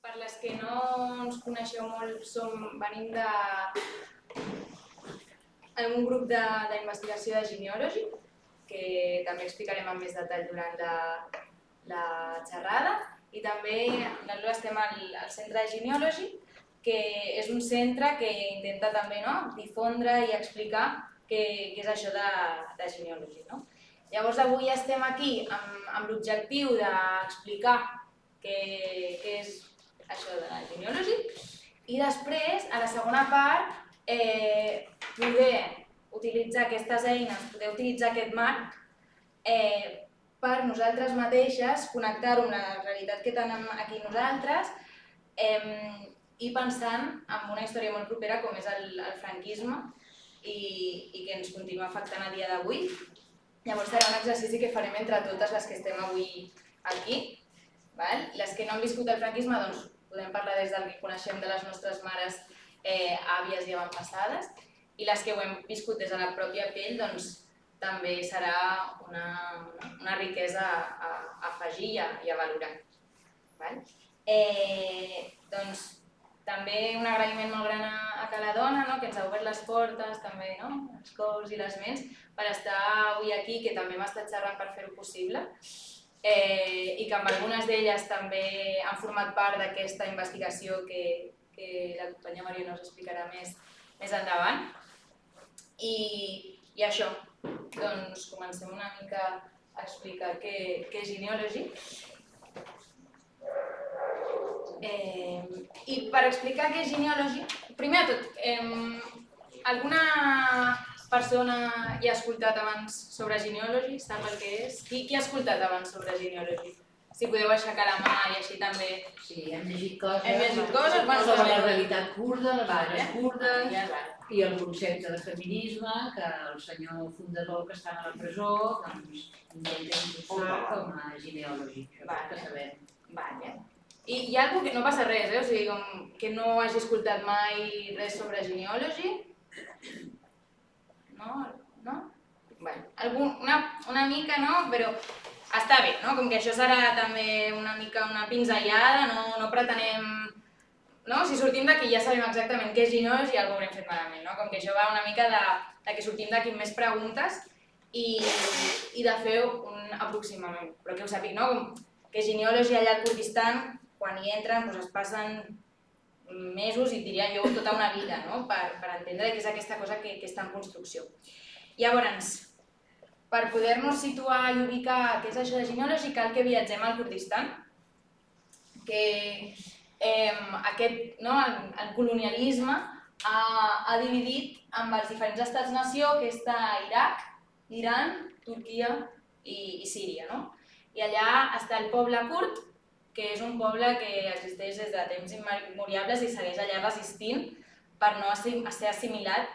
Per les que no ens coneixeu molt, venim d'un grup d'investigació de Jineolojî, que també explicarem amb més detall durant la xerrada. I també nosaltres estem al Centre de Jineolojî, que és un centre que intenta també difondre i explicar què és això de Jineolojî. Llavors avui estem aquí amb l'objectiu d'explicar què és això de Jineolojî, i després, a la segona part, poder utilitzar aquestes eines, poder utilitzar aquest marc per nosaltres mateixes, connectar-ho amb la realitat que tenim aquí nosaltres i pensant en una història molt propera com és el franquisme i que ens continua afectant a dia d'avui. Llavors serà un exercici que farem entre totes les que estem avui aquí. Les que no han viscut el franquisme, doncs podem parlar des del que coneixem de les nostres mares, àvies i avantpassades, i les que ho hem viscut des de la pròpia pell, doncs també serà una riquesa a afegir i a valorar. Doncs també un agraïment molt gran a Ca la Dona, que ens ha obert les portes, també els cors i les ments, per estar avui aquí, que també hem estat xerrant per fer-ho possible, i que amb algunes d'elles també han format part d'aquesta investigació que la companya Mariona us explicarà més endavant. I això, doncs comencem una mica a explicar què és Jineolojî. I per explicar què és Jineolojî, primer de tot, alguna persona hi ha escoltat abans sobre Jineolojî? Sap el que és? Qui ha escoltat abans sobre Jineolojî? Si podeu aixecar la mà i així també... Sí, hem llegit coses. Hem llegit coses sobre la realitat kurda, les dones kurdes, i el concepte de feminisme, que el senyor fundador que estava a la presó, doncs, intenta impulsar com a Jineolojî. Això és que sabem. I hi ha algú que no passa res, o sigui, que no hagi escoltat mai res sobre Jineolojî? No? Una mica, però està bé, com que això serà també una mica una pinzellada, no pretenem... Si sortim d'aquí ja sabem exactament què és Jineolojî i algú haurem fet malament, com que això va una mica de que sortim d'aquí amb més preguntes i de fer un aproximament, però que ho sàpic, que Jineolojî allà al Kurdistan, quan hi entren, es passen mesos i diria jo tota una vida per entendre què és aquesta cosa que està en construcció. Llavors, per poder-nos situar i ubicar què és això de Jineolojî, cal que viatgem al Kurdistan, que el colonialisme ha dividit amb els diferents estats-nació, que està Iraq, Iran, Turquia i Síria. I allà està el poble kurd, que és un poble que existeix des de temps immemoriables i segueix allà resistint per no ser assimilat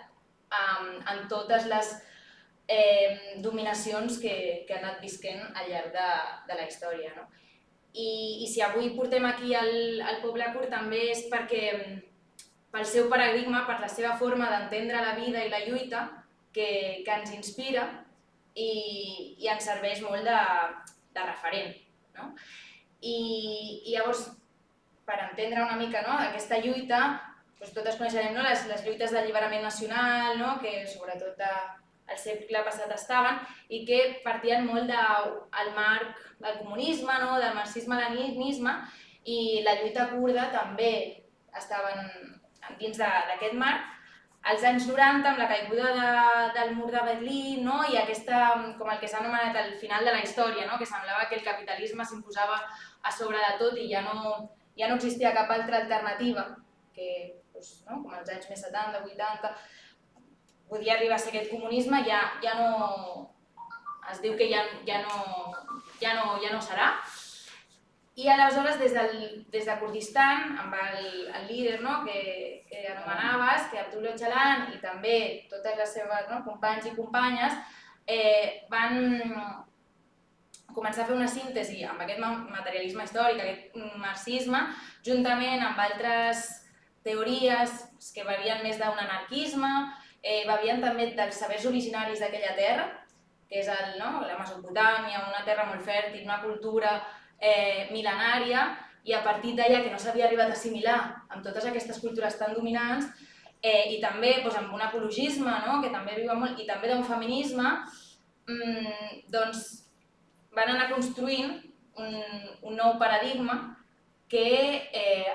en totes les dominacions que ha anat visquent al llarg de la història. I si avui portem aquí el poble kurd també és perquè pel seu paradigma, per la seva forma d'entendre la vida i la lluita que ens inspira i ens serveix molt de referent. I llavors, per entendre una mica aquesta lluita, totes coneixerem les lluites d'alliberament nacional, que sobretot al segle passat estaven, i que partien molt del marc del comunisme, del marxisme-leninisme, i la lluita kurda també estaven dins d'aquest marc. Als anys 90, amb la caiguda del mur de Berlín i com el que s'ha anomenat el final de la història, que semblava que el capitalisme s'imposava a sobre de tot i ja no existia cap altra alternativa, que com als anys més 70, 80, podia arribar a ser aquest comunisme, ja no... es diu que ja no serà. I aleshores, des de Kurdistan, amb el líder que anomenaves, que Abdullah Öcalan, i també totes les seves companys i companyes, van començar a fer una síntesi amb aquest materialisme històric, aquest marxisme, juntament amb altres teories que varien més d'un anarquisme, varien també dels sabers originaris d'aquella terra, que és la Mesopotàmia, una terra molt fèrtil, una cultura mil·lenària, i a partir d'allà que no s'havia arribat a assimilar amb totes aquestes cultures tan dominants i també amb un ecologisme que també viu molt i també d'un feminisme, doncs van anar construint un nou paradigma que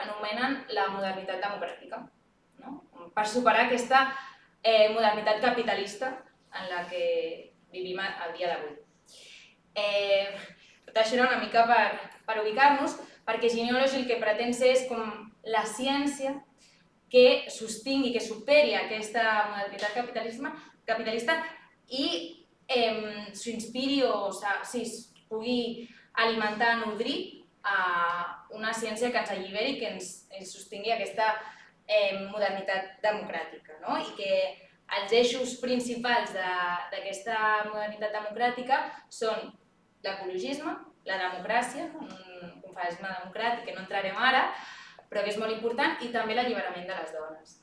anomenen la modernitat democràtica per superar aquesta modernitat capitalista en la que vivim el dia d'avui. Tot això era una mica per ubicar-nos, perquè Jineolojî el que pretén ser és com la ciència que sostingui, que superi aquesta modernitat capitalista i s'inspiri o pugui alimentar, nodrir una ciència que ens alliberi i que ens sostingui aquesta modernitat democràtica. I que els eixos principals d'aquesta modernitat democràtica són l'ecologisme, la democràcia, un confederalisme democràtic que no entrarem ara, però que és molt important, i també l'alliberament de les dones.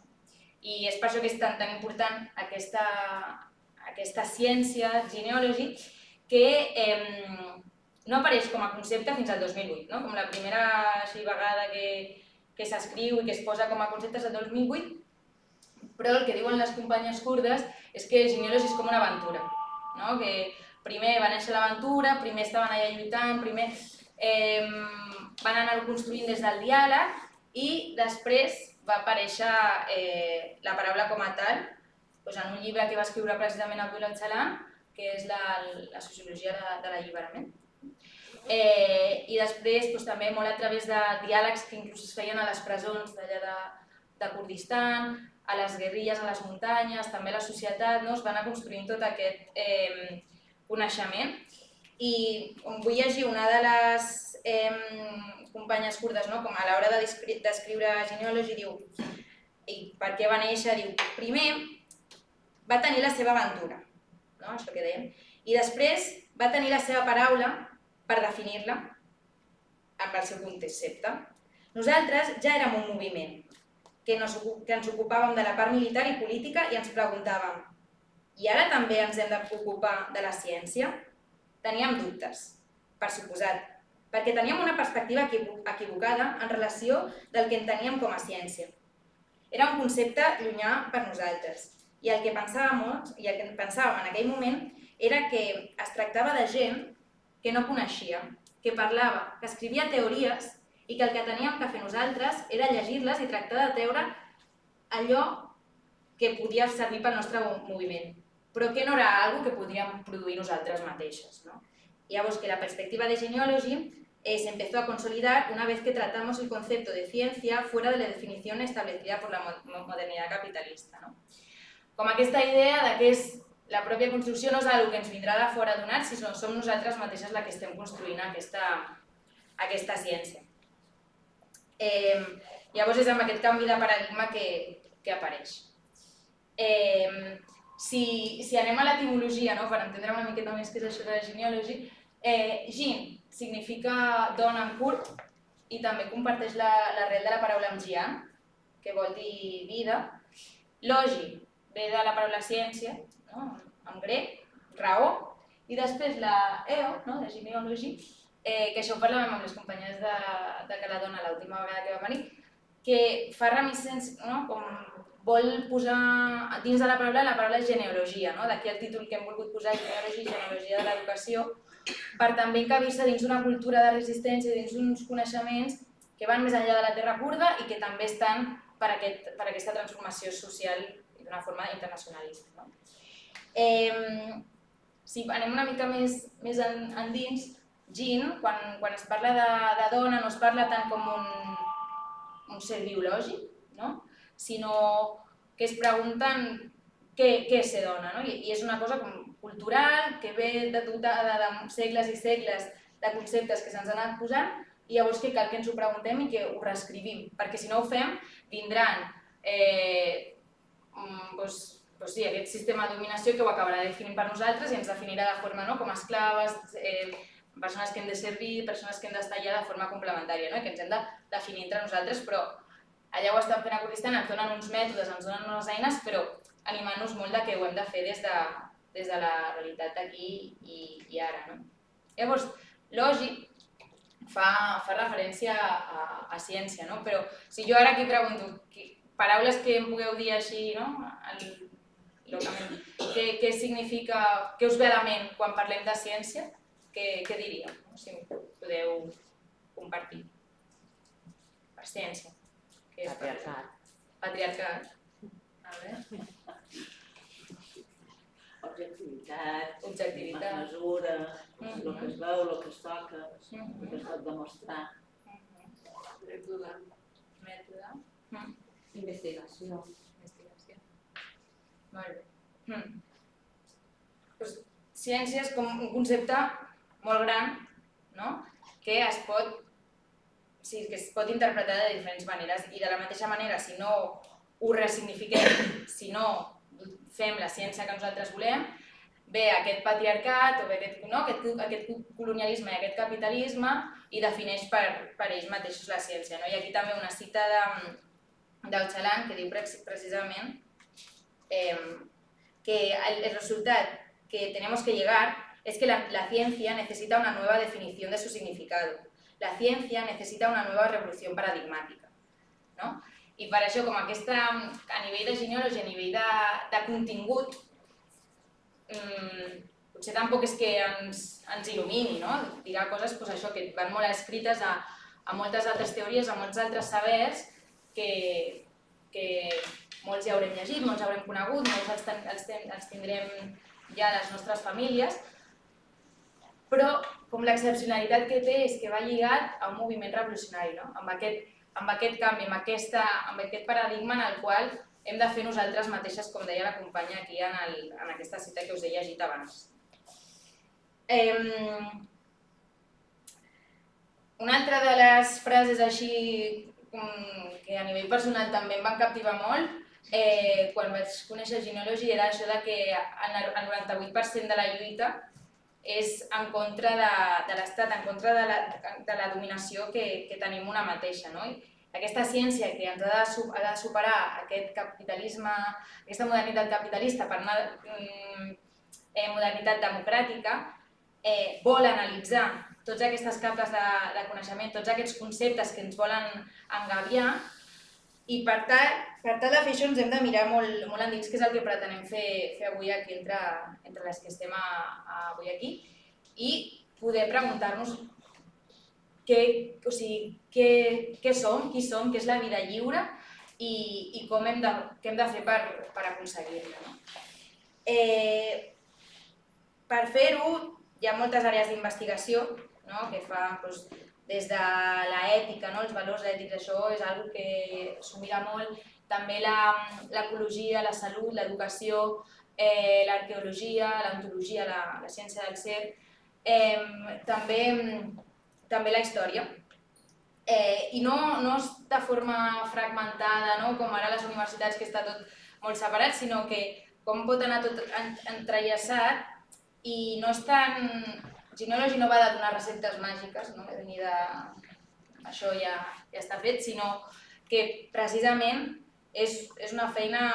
I és per això que és tan important aquesta ciència, Jineolojî, que no apareix com a concepte fins al 2008, com la primera vegada que s'escriu i que es posa com a concepte és el 2008, però el que diuen les companyes kurdes és que Jineolojî és com una aventura, que primer va néixer l'aventura, primer estaven allà lluitant, primer van anar-ho construint des del diàleg i després va aparèixer la paraula com a tal en un llibre que va escriure precisament Abdullah Öcalan, que és la sociologia de l'alliberament. I després també molt a través de diàlegs que inclús es feien a les presons d'allà de Kurdistan, a les guerrilles, a les muntanyes, també a la societat, es va anar construint tot aquest coneixement. I vull llegir una de les companyes kurdes, com a l'hora de descriure Jineolojî, diu, i per què va néixer, diu, primer va tenir la seva aventura, això que dèiem, i després va tenir la seva paraula per definir-la amb el seu concepte. Nosaltres ja érem un moviment que ens ocupàvem de la part militar i política i ens preguntàvem, i ara també ens hem d'ocupar de la ciència? Teníem dubtes, per suposat, perquè teníem una perspectiva equivocada en relació del que enteníem com a ciència. Era un concepte llunyà per nosaltres, i el que pensàvem en aquell moment era que es tractava de gent que no coneixia, que parlava, que escrivia teories i que el que teníem que fer nosaltres era llegir-les i tractar de treure allò que podia servir pel nostre moviment, però que no era una cosa que podíem produir nosaltres mateixes. Llavors, que la perspectiva de Jineolojî se empezó a consolidar una vez que tratamos el concepto de ciencia fuera de la definición establecida por la modernidad capitalista. Com aquesta idea que la pròpia construcció no és una cosa que ens vindrà de fora donat, sinó que som nosaltres mateixes les que estem construint aquesta ciència. Llavors, és amb aquest canvi de paradigma que apareix. Si anem a l'etimologia, per entendre una miqueta més què és això de Jineolojî, Jin significa dona en kurd i també comparteix l'arrel de la paraula amb jian, que vol dir vida. Logi ve de la paraula ciència, en grec, raó, i després la eo, de Jineolojî, que això ho parlàvem amb les companyes de Ca la Dona l'última vegada que va venir, que fa reminiscència, vol posar dins de la paraula genealogia, d'aquí el títol que hem volgut posar, genealogia de l'educació, per també encabir-se dins d'una cultura de resistència, dins d'uns coneixements que van més enllà de la terra kurda i que també estan per aquesta transformació social d'una forma internacionalista. Si anem una mica més endins, Jin, quan es parla de dona, no es parla tant com un ser biològic, sinó que es pregunten què és ser dona, i és una cosa cultural que ve dotada de segles i segles de conceptes que se'ns han anat posant i llavors que cal que ens ho preguntem i que ho reescrivim, perquè si no ho fem vindran aquest sistema de dominació que ho acabarà definint per nosaltres i ens definirà de forma com a esclaves, persones que hem de servir, persones que hem d'estar allà de forma complementària, que ens hem de definir entre nosaltres, però allà ho estan fent a Kurdistan, ens donen uns mètodes, ens donen unes eines, però animant-nos molt que ho hem de fer des de la realitat d'aquí i ara. Llavors, lògic fa referència a ciència, no? Però si jo ara aquí pregunto paraules que em pugueu dir així, no? Què significa, què us ve a la ment quan parlem de ciència, què diríeu? Si podeu compartir. Per ciència. Patriarcat. Patriarcat. A veure. Objectivitat, mesura, el que es veu, el que es toca, el que es pot demostrar. Mètode. Investigació. Molt bé. Ciència és com un concepte molt gran, que es pot interpretar de diferents maneres i de la mateixa manera, si no ho ressignifiquem, si no fem la ciència que nosaltres volem, ve aquest patriarcat o ve aquest colonialisme i aquest capitalisme i defineix per ells mateixos la ciència. Hi ha aquí també una cita d'Öcalan que diu precisament que el resultat que tenemos que llegar es que la ciencia necesita una nueva definición de su significado. La ciencia necesita una nueva revolución paradigmática. I per això, com aquesta, a nivell de Jineolojî, a nivell de contingut, potser tampoc és que ens il·lumini, no? Dirà coses que van molt escrites a moltes altres teories, a molts altres sabers, que molts ja haurem llegit, molts haurem conegut, molts els tindrem ja a les nostres famílies, però com l'excepcionalitat que té és que va lligat a un moviment revolucionari, amb aquest canvi, amb aquest paradigma en el qual hem de fer nosaltres mateixes, com deia la companya aquí en aquesta cita que us he llegit abans. Una altra de les frases així que a nivell personal també em van captivar molt quan vaig conèixer Jineolojî era això que el 98% de la lluita és en contra de l'Estat, en contra de la dominació que tenim una mateixa. Aquesta ciència que ens ha de superar aquest capitalisme, aquesta modernitat capitalista per una modernitat democràtica, vol analitzar totes aquestes capes de coneixement, tots aquests conceptes que ens volen engabiar i per tal de fer això ens hem de mirar molt endins, que és el que pretenem fer avui aquí entre les que estem avui aquí i poder preguntar-nos què som, qui som, què és la vida lliure i com hem de fer per aconseguir-la. Per fer-ho hi ha moltes àrees d'investigació que fa des de l'ètica, els valors ètics, això és una cosa que s'ho mira molt, també l'ecologia, la salut, l'educació, l'arqueologia, l'antologia, la ciència del ser, també la història. I no de forma fragmentada, com ara les universitats que està tot molt separat, sinó que com pot anar tot entrellaçat i no és tan... Jineolojî no va de donar receptes màgiques, ni de... això ja està fet, sinó que precisament és una feina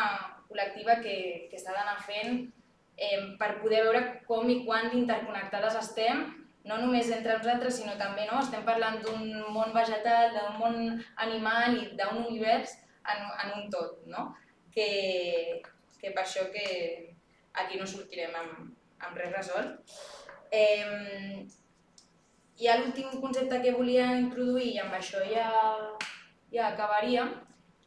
col·lectiva que s'ha d'anar fent per poder veure com i quan interconnectades estem, no només entre nosaltres, sinó també estem parlant d'un món vegetal, d'un món animal i d'un univers en un tot, que per això que aquí no sortirem amb res resolt. I l'últim concepte que volia introduir, i amb això ja acabaríem,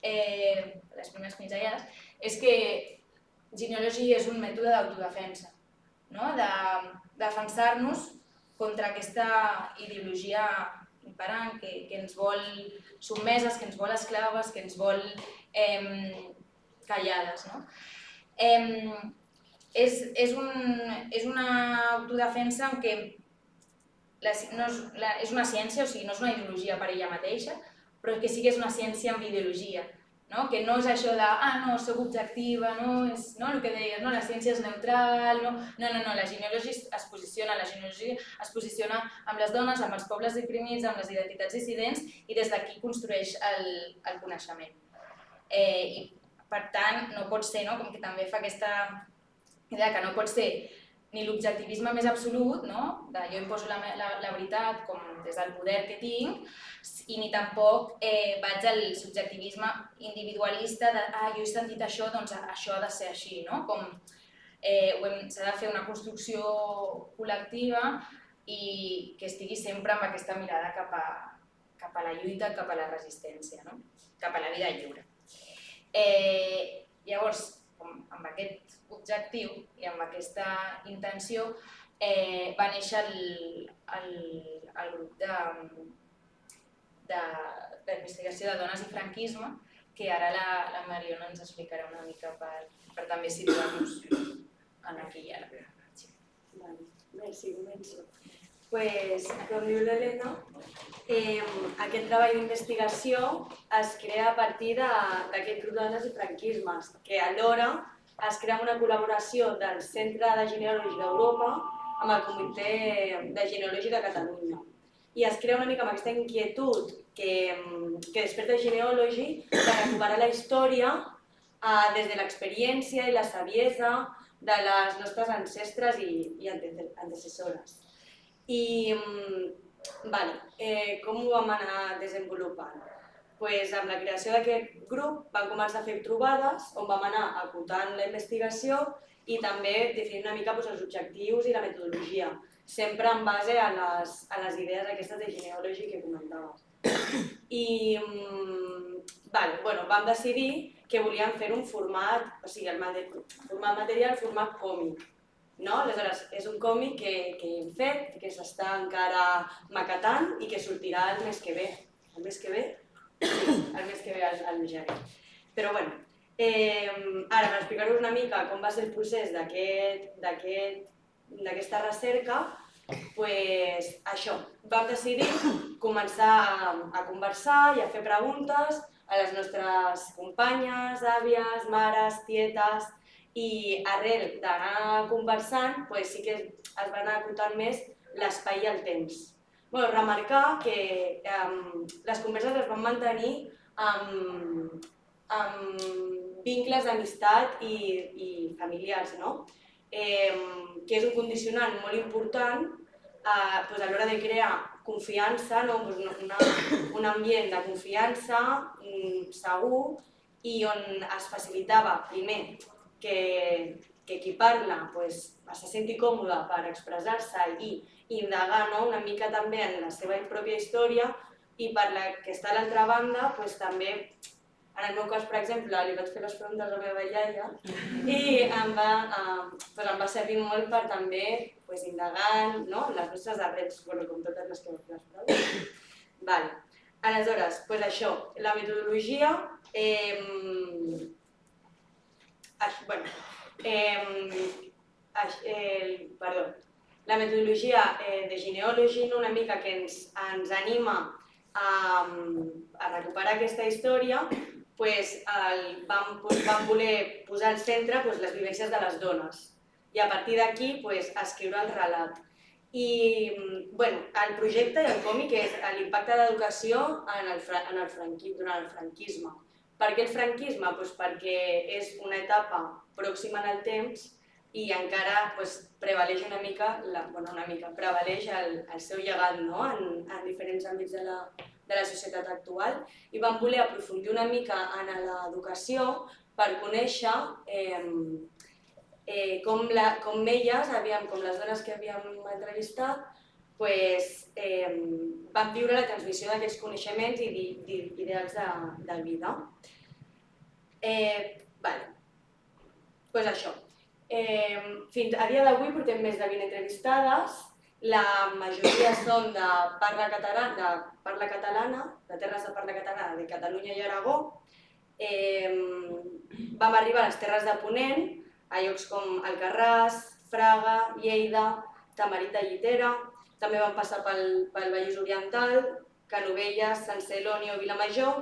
les primeres pinzellades, és que Jineolojî és un mètode d'autodefensa, de defensar-nos contra aquesta ideologia imperant que ens vol sotmeses, que ens vol esclaves, que ens vol callades. És una autodefensa en què és una ciència, o sigui, no és una ideologia per ella mateixa, però que sí que és una ciència amb ideologia, que no és això de, no, soc objectiva, el que deies, la ciència és neutral, no, la Jineolojî es posiciona amb les dones, amb els pobles oprimits, amb les identitats dissidents, i des d'aquí construeix el coneixement. Per tant, no pot ser, com que també fa aquesta idea que no pot ser ni l'objectivisme més absolut, de jo imposo la veritat des del poder que tinc, i ni tampoc vaig al subjectivisme individualista de jo he sentit això, doncs això ha de ser així. S'ha de fer una construcció col·lectiva i que estigui sempre amb aquesta mirada cap a la lluita, cap a la resistència, cap a la vida lliure. Llavors, amb aquest objectiu i amb aquesta intenció va néixer el grup d'investigació de dones i franquisme, que ara la Mariona ens explicarà una mica per també situar-nos en aquí i ara. Merci, començo. Doncs, com diu l'Elena, aquest treball d'investigació es crea a partir d'aquest grup de dones i franquismes, que alhora es crea una col·laboració del Centre de Jineolojî d'Europa amb el Comitè de Jineolojî de Catalunya. I es crea una mica amb aquesta inquietud que desperta Jineolojî de recuperar la història des de l'experiència i la saviesa de les nostres ancestres i antecessores. I com ho vam anar desenvolupant? Doncs amb la creació d'aquest grup vam començar a fer trobades on vam anar acotant la investigació i també definint una mica els objectius i la metodologia, sempre en base a les idees aquestes de Jineolojî que comentaves. I vam decidir que volíem fer un format, o sigui, format material, format còmic. Aleshores, és un còmic que hem fet, que s'està encara maquetant i que sortirà el mes que ve. El mes que ve? Sí, el mes que ve al gener. Però bé, ara per explicar-vos una mica com va ser el procés d'aquesta recerca, doncs això, vam decidir començar a conversar i a fer preguntes a les nostres companyes, àvies, mares, tietes, i arrel d'anar conversant sí que es va anar acotant més l'espai i el temps. Remarcar que les converses es van mantenir amb vincles d'amistat i familiars, que és un condicionant molt important a l'hora de crear confiança, un ambient de confiança segur i on es facilitava primer que qui parla se senti còmode per expressar-se i indagar una mica també en la seva pròpia història, i per la que està a l'altra banda també, en el meu cas per exemple, li vaig fer les preguntes a la meva iaia i em va servir molt per també indagar les nostres arrels, com totes les que vaig fer les preguntes. Aleshores, això, la metodologia... La metodologia de Jineolojî una mica que ens anima a recuperar aquesta història, vam voler posar al centre les vivències de les dones i a partir d'aquí escriure el relat. El projecte i el còmic és l'impacte de l'educació durant el franquisme. Per què el franquisme? Perquè és una etapa pròxima en el temps i encara prevaleix una mica el seu llegat en diferents àmbits de la societat actual, i vam voler aprofundir una mica en l'educació per conèixer com elles, com les dones que havíem entrevistat, vam viure la transmissió d'aquests coneixements i ideals de vida. Doncs això. Fins a dia d'avui portem més de 20 entrevistades, la majoria són de parla catalana, de terres de parla catalana, de Catalunya i Aragó. Vam arribar a les terres de Ponent, a llocs com Alcarràs, Fraga, Lleida, Tamarit de Llitera. També van passar pel Vallès Oriental, Canovelles, Sant Celoni o Vilamajor,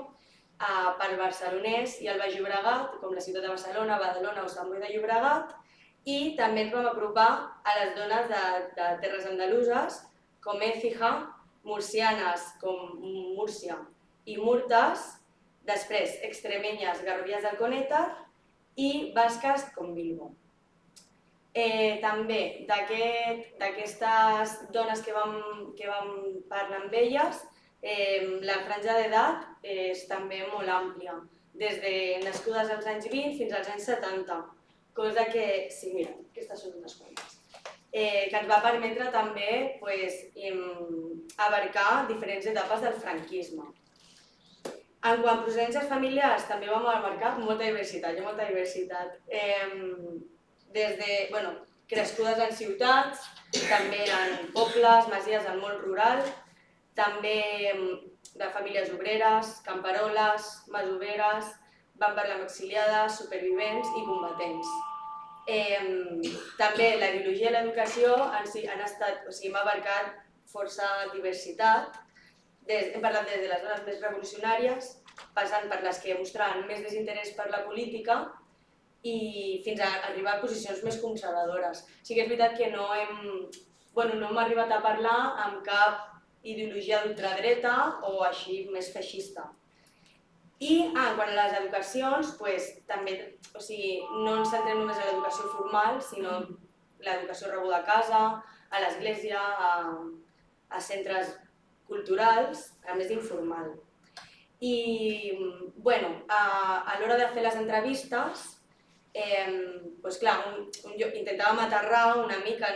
pel Barcelonès i el Baix Llobregat, com la ciutat de Barcelona, Badalona o Sant Boi de Llobregat, i també ens vam apropar a les dones de terres andaluses, com Écija, murcianes, com Múrcia i Murtes, després extremenyes, garrovies d'Alconeta i basques, com Bilbao. També d'aquestes dones que vam parlar amb elles, la franja d'edat és també molt àmplia, des de nascudes als anys 20 fins als anys 70, cosa que, sí, mira, aquestes són unes quantes, que ens va permetre també abarcar diferents etapes del franquisme. En quant a procedències familiars, també vam abarcar molta diversitat, hi ha molta diversitat. Des de, bueno, crescudes en ciutats, també en pobles, masies del món rural, també de famílies obreres, camperoles, masoveres, van parlar amb exiliades, supervivents i combatents. També la ideologia i l'educació hem abarcat força diversitat. Hem parlat des de les dones més revolucionàries, passant per les que mostraven més desinterès per la política i fins a arribar a posicions més conservadores. Sí que és veritat que no hem arribat a parlar amb cap ideologia d'ultradreta o així més feixista. I quant a les educacions, també no ens centrem només en l'educació formal, sinó l'educació rebuda a casa, a l'església, a centres culturals, a més informal. I a l'hora de fer les entrevistes, intentàvem aterrar una mica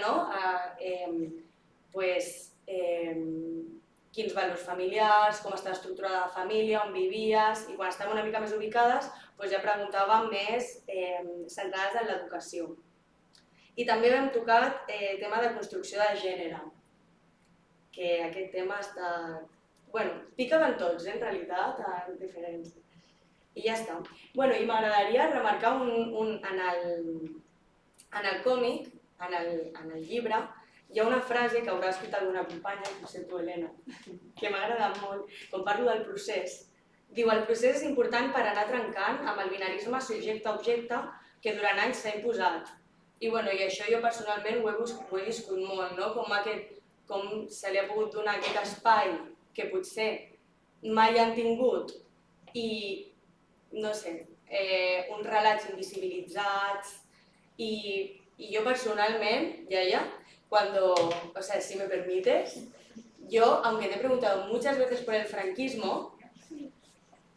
quins valors familiars, com està estructurada la família, on vivies, i quan estàvem una mica més ubicades ja preguntàvem més centrades en l'educació. I també vam tocar el tema de construcció de gènere, que aquest tema està... Bueno, pica en tots, en realitat, en diferents... I ja està. Bueno, i m'agradaria remarcar en el còmic, en el llibre, hi ha una frase que haurà escrit alguna companya, potser tu, Helena, que m'ha agradat molt, quan parlo del procés. Diu, el procés és important per anar trencant amb el binarisme subjecte-objecte que durant anys s'ha imposat. I això jo personalment ho he viscut molt, com se li ha pogut donar aquest espai que potser mai han tingut i, no sé, uns relats invisibilitzats i jo personalment, Yaya, si me permites, yo, aunque te he preguntado muchas veces por el franquismo,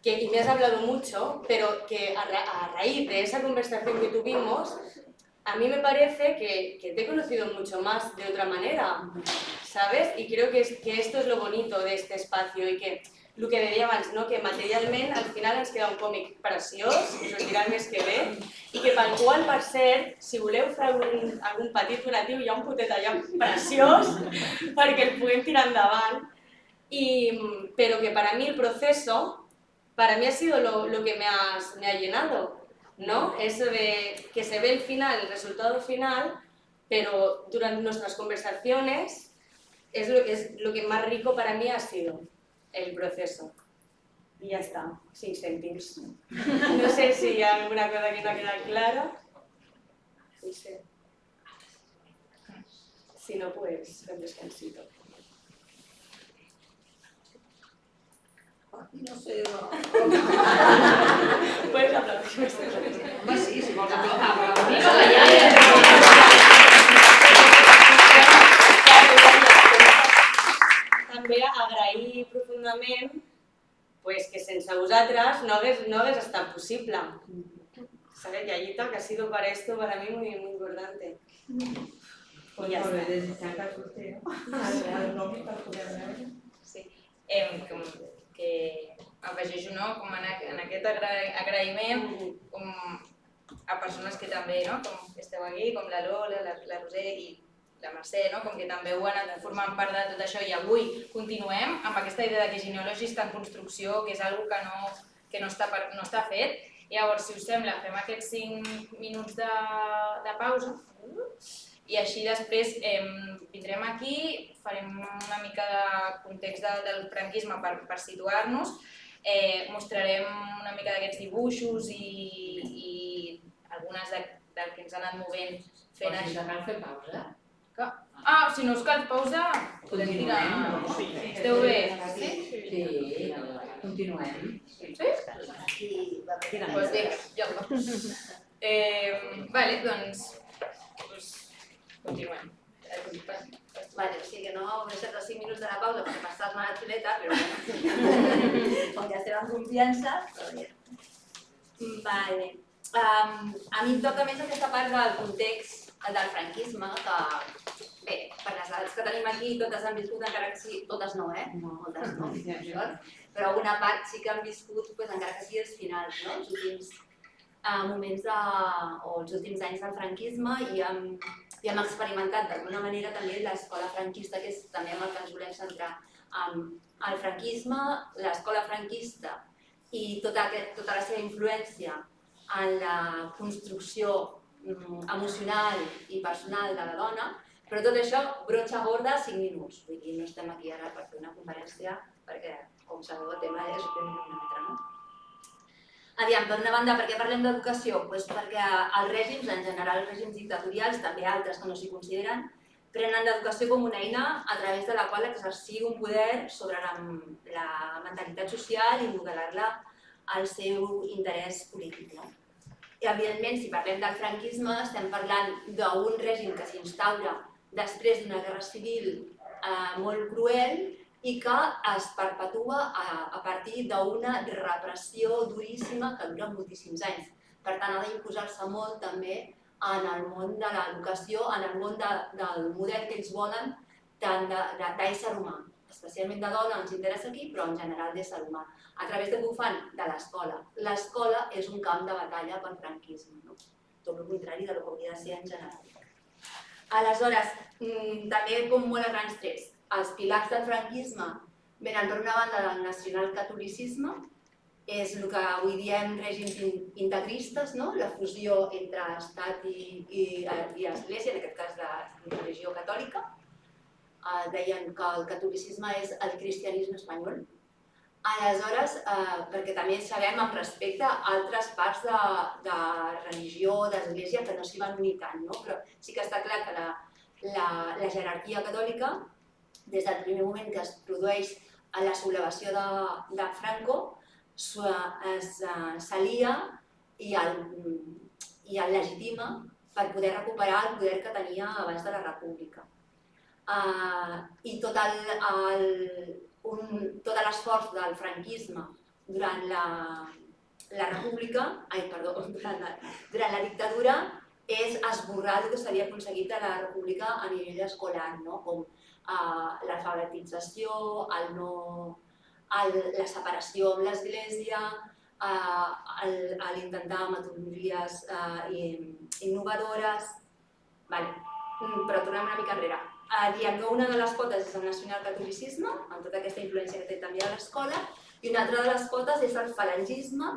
y me has hablado mucho, pero que a raíz de esa conversación que tuvimos, a mí me parece que te he conocido mucho más de otra manera, ¿sabes? Y creo que esto es lo bonito de este espacio y que lo que deia abans, que materialment al final ens queda un còmic preciós, us ho diran més que bé, i que pel qual, per cert, si voleu fer algun petit donatiu, hi ha un potet allà preciós perquè el puguem tirar endavant. Però que per a mi el proceso, para mí ha sido lo que me ha llenado, ¿no? Eso de que se ve el final, el resultado final, pero durante nuestras conversaciones es lo que más rico para mí ha sido. El proceso. Y ya está, sin sentirse. No sé si hay alguna cosa que no queda clara. No sé. Si no, pues un descansito. No sé, no. Puedes aplaudir. Pues sí, si vols aplaudir. També agrair profundament que sense vosaltres no hagués estat possible. Sabeu, Yayita, que ha sido para esto para mí muy importante. Pues ya está. Afegeixo en aquest agraïment a persones que també esteu aquí, com la Lola, la Roser i la Mercè, com que també ho han anat formant part de tot això i avui continuem amb aquesta idea que Jineolojî està en construcció, que és una cosa que no està fet. Llavors, si us sembla, fem aquests 5 minuts de pausa i així després vindrem aquí, farem una mica de context del franquisme per situar-nos, mostrarem una mica d'aquests dibuixos i algunes del que ens ha anat movent fent això. Vols fer pausa? Ah, si no us cal pausa, podem tirar. Esteu bé? Sí, continuem. Sí? Doncs vinga, jo. Vale, doncs... Continuem. Vale, o sigui que no he deixat els 5 minuts de la pausa perquè m'estàs mal a xileta, però bueno. Com ja estem amb confiança, però bé. Vale. A mi em toca més aquesta part del context del franquisme, que bé, per les dades que tenim aquí totes han viscut, encara que sí, totes no, moltes no, però alguna part sí que han viscut, encara que sí, els finals, els últims moments o els últims anys del franquisme, i hem experimentat d'alguna manera també l'escola franquista, que és també amb el que ens volem centrar, el franquisme, l'escola franquista i tota la seva influència en la construcció emocional i personal de la dona, però tot això brotxa gorda 5 minuts. Vull dir, no estem aquí ara per fer una conferència perquè, com sabeu, el tema és un metre, no? Aviam, per una banda, per què parlem d'educació? Doncs perquè els règims, en general els règims dictatorials, també altres que no s'hi consideren, prenen l'educació com una eina a través de la qual exercir un poder sobre la mentalitat social i modelar-la al seu interès polític. Evidentment, si parlem del franquisme, estem parlant d'un règim que s'instaura després d'una guerra civil molt cruel i que es perpetua a partir d'una repressió duríssima que dura moltíssims anys. Per tant, ha d'imposar-se molt també en el món de l'educació, en el món del model que ells volen, tant d'ésser humà. Especialment de dona ens interessa aquí, però en general d'ésser humà. A través de què ho fan? De l'escola. L'escola és un camp de batalla pel franquisme, tot el contrari de com hauria de ser en general. Aleshores, també com molt a grans trets, els pilars del franquisme venen per una banda del nacionalcatolicisme, és el que avui diem règims integristes, la fusió entre estat i església, en aquest cas la religió catòlica. Deien que el catolicisme és el cristianisme espanyol. Aleshores, perquè també sabem amb respecte a altres parts de religió, d'església, que no s'hi van unir tant, però sí que està clar que la jerarquia catòlica, des del primer moment que es produeix la sublevació de Franco, s'alia i el legitima per poder recuperar el poder que tenia abans de la república. I tot l'esforç del franquisme durant la dictadura és esborrar el que s'havia aconseguit de la república a nivell escolar, com l'alfabetització, la separació amb l'església, l'intentar metodologies innovadores. Però tornem una mica enrere. Diem que una de les potes és el nacionalcatolicisme, amb tota aquesta influència que té també a l'escola, i una altra de les potes és el falangisme,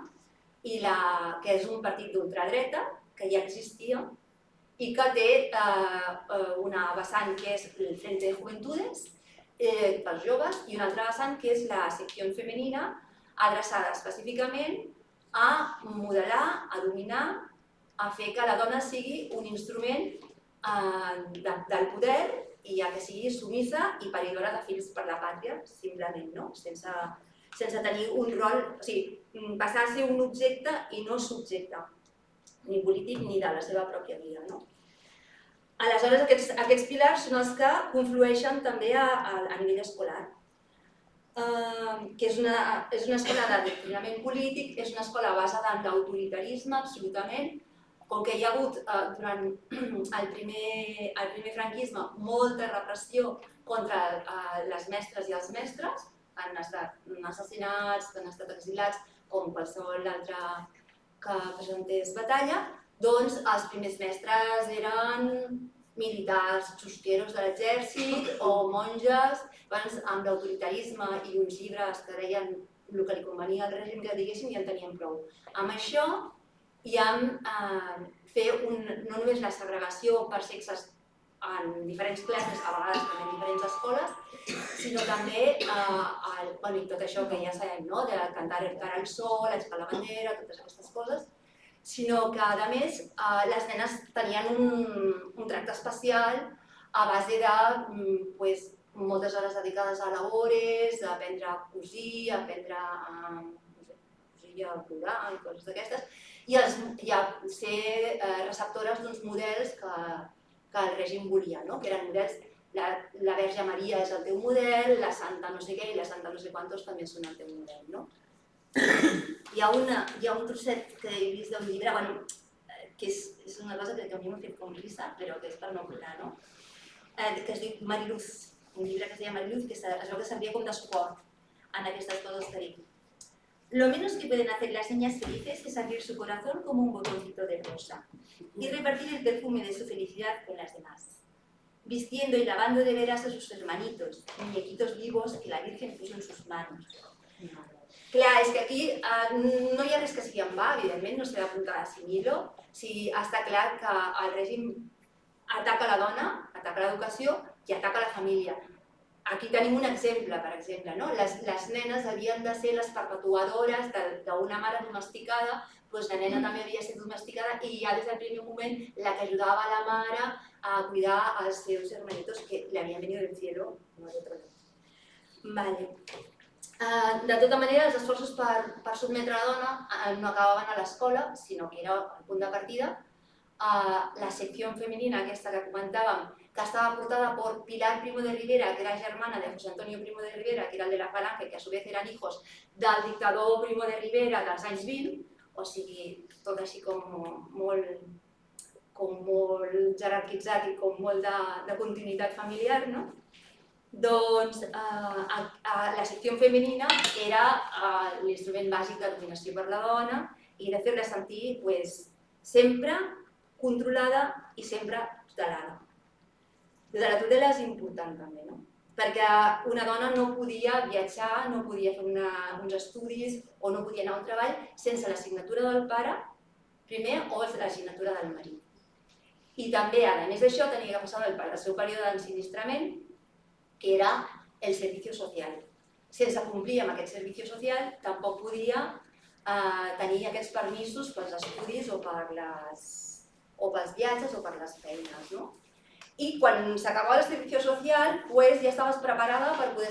que és un partit d'ultradreta que ja existia i que té una vessant que és el Frente de Juventudes pels joves i una altra vessant que és la Secció Femenina, adreçada específicament a modelar, a dominar, a fer que la dona sigui un instrument del poder i que sigui submissa i paridora de fills per la pàtria, simplement, sense tenir un rol, o sigui, passar a ser un objecte i no subjecte, ni polític ni de la seva pròpia vida. Aleshores, aquests pilars són els que conflueixen també a nivell escolar, que és una escola d'adoctrinament polític, és una escola basada en l'autoritarisme, absolutament. Com que hi ha hagut durant el primer franquisme molta repressió contra les mestres i els mestres, han estat assassinats, han estat exilats, com qualsevol altre que presentés batalla, doncs els primers mestres eren militars, xusqueros de l'exèrcit o monges. Amb l'autoritarisme i uns llibres que deien el que li convenia al règim que diguéssim ja en tenien prou. Amb això, i en fer no només la segregació per sexes en diferents classes, a vegades també en diferents escoles, sinó també tot això que ja sabem, de cantar el cara al sol, aixecar la bandera, totes aquestes coses, sinó que, a més, les nenes tenien un tracte especial a base de moltes hores dedicades a labores, a aprendre a cosir, a aprendre a plorar i coses d'aquestes, i a ser receptores d'uns models que el règim volia, no? Que eren models, la Verge Maria és el teu model, la Santa no sé què i la Santa no sé quantos també són el teu model, no? Hi ha un trosset que he vist d'un llibre, bueno, que és una cosa que a mi m'ha fet com risa, però que és per no plorar, no? Que es diu Mariluz, un llibre que es deia Mariluz, que es veu que servia com de suport en aquestes coses que dic. Lo menos que pueden hacer las niñas felices es abrir su corazón como un botoncito de rosa y repartir el perfume de su felicidad con las demás, vistiendo y lavando de veras a sus hermanitos, muñequitos vivos que la Virgen puso en sus manos. Clar, és que aquí no hi ha res que sigui en va, evidentment, no s'ha d'apuntar a Sinilo. Si està clar que el règim ataca la dona, ataca l'educació i ataca la família. Aquí tenim un exemple, per exemple, no? Les nenes havien de ser les perpetuadores d'una mare domesticada, doncs la nena també havia estat domesticada i ja des del primer moment la que ajudava la mare a cuidar els seus hermanitos que l'havien venit del cielo. De tota manera, els esforços per sotmetre la dona no acabaven a l'escola, sinó que era el punt de partida. La secció femenina, aquesta que comentàvem, que estava portada por Pilar Primo de Rivera, que era germana de José Antonio Primo de Rivera, que era el de la Falange, que a su vez eran hijos del dictador Primo de Rivera dels anys 20, o sigui, tot així com molt jerarquitzat i com molt de continuïtat familiar, no? Doncs la secció femenina era l'instrument bàsic de dominació per la dona i de fer-la sentir sempre controlada i sempre tutelada. Des de la tutela és important també, no? Perquè una dona no podia viatjar, no podia fer uns estudis o no podia anar a un treball sense la signatura del pare, primer, o la signatura del marit. I també, a més d'això, tenia que passar el seu període d'ensinistrament, que era el servicio social. Sense complir amb aquest servicio social, tampoc podia tenir aquests permisos pels estudis o pels viatges o per les feines, no? I quan s'acabava el servicio social, ja estaves preparada per poder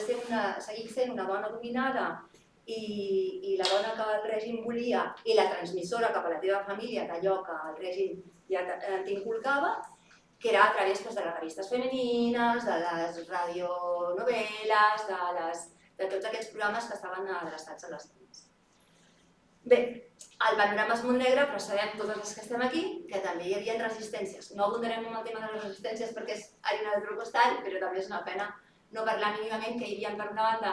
seguir sent una dona dominada i la dona que el règim volia i la transmissora cap a la teva família d'allò que el règim ja t'inculcava, que era a través de les revistes femenines, de les radionovel·les, de tots aquests programes que estaven adreçats a les dones. Bé, el panorama és molt negre, però sabem totes les que estem aquí que també hi havia resistències. No abundarem en el tema de les resistències perquè és harina de altre costat, però també és una pena no parlar mínimament que hi havia per una banda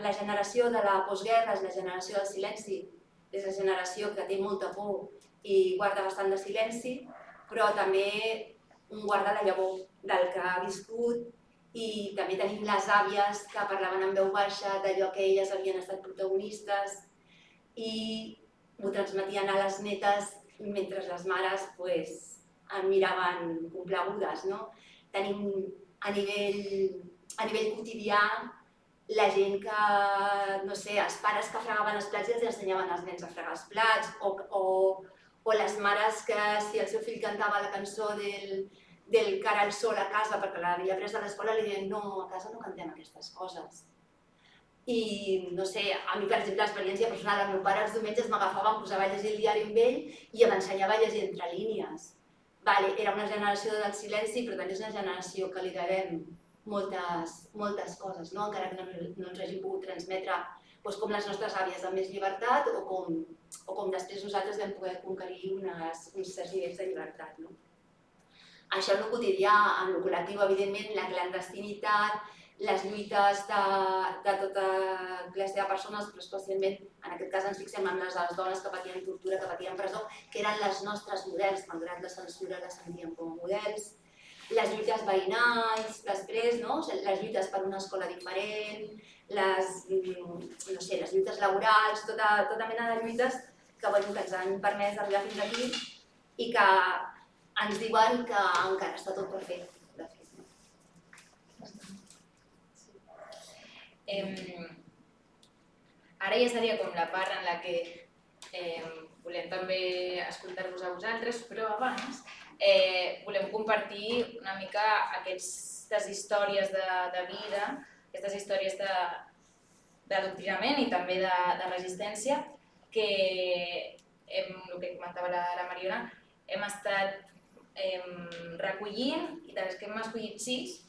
la generació de la postguerra, és la generació del silenci, és la generació que té molta por i guarda bastant de silenci, però també un guarda la llavor del que ha viscut i també tenim les àvies que parlaven en veu baixa d'allò que elles havien estat protagonistes i ho transmetien a les netes mentre les mares en miraven complagudes. Tenim a nivell quotidià la gent que, no sé, els pares que fregaven els plats i els ensenyaven als nens a fregar els plats, o les mares que, si el seu fill cantava la cançó del Cara al Sol a casa perquè l'havia pres de l'escola, li deien no, a casa no cantem aquestes coses. I, no sé, a mi, per exemple, l'experiència personal, el meu pare els diumenges m'agafava, em posava a llegir el diari amb ell i m'ensenyava a llegir entre línies. Era una generació del silenci, però també és una generació que li devem moltes coses, encara que no ens hagi pogut transmetre com les nostres àvies amb més llibertat o com després nosaltres vam poder conquerir uns certs nivells de llibertat. Això en el quotidià, en el col·lectiu, evidentment, la clandestinitat, les lluites de tota classe de persones, però especialment, en aquest cas, ens fixem en les dones que patien tortura, que patien presó, que eren les nostres models, malgrat la censura les sentíem com a models. Les lluites veïnals, després, les lluites per una escola diferent, les lluites laborals, tota mena de lluites que ens han permès arribar fins aquí i que ens diuen que encara està tot per fer. Ara ja seria com la part en la que volem també escoltar-vos a vosaltres, però abans volem compartir una mica aquestes històries de vida, aquestes històries d'adoctrinament i també de resistència que, el que comentava la Mariona, hem estat recollint, i de les que hem escollit 6,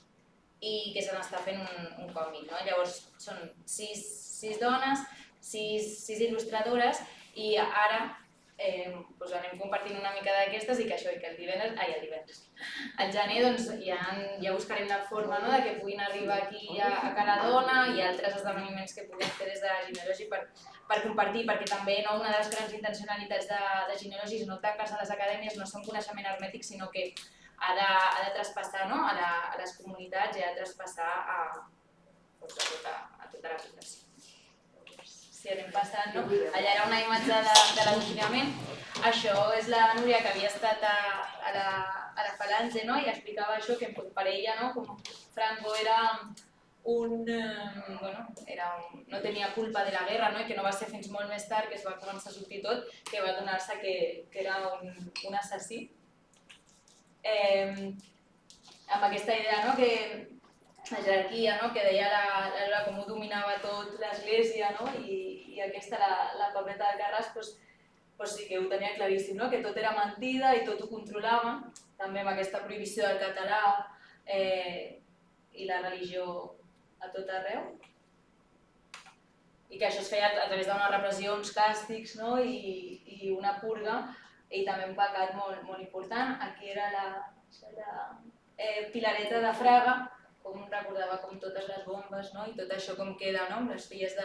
i que se n'està fent un còmic. Llavors són 6 dones, 6 il·lustradores, i ara anem compartint una mica d'aquestes i que això, que el divendres, al gener ja buscarem la forma que puguin arribar aquí a Ca la Dona i altres esdeveniments que puguem fer des de Jineolojî per compartir, perquè també una de les grans intencionalitats de Jineolojî és no tancar-se a les acadèmies, no són coneixement hermètic, sinó que ha de traspassar a les comunitats i ha de traspassar a tota la població. Si anem passant, allà era una imatge de l'acompanyament. Això és la Núria que havia estat a la Falange i explicava això, que per ella Franco no tenia culpa de la guerra i que no va ser fins molt més tard que es va començar a sortir tot, que va adonar-se que era un assassí. Amb aquesta idea que la jerarquia, que deia com ho dominava tot l'església, i aquesta, la papeta de Carràs, sí que ho tenia claríssim, que tot era mentida i tot ho controlava, també amb aquesta prohibició del català i la religió a tot arreu. I que això es feia a través d'una repressió, uns càstigs i una purga, i també un pecat molt important. Aquí era la Pilareta de Fraga, com recordava com totes les bombes i tot això com queda amb les filles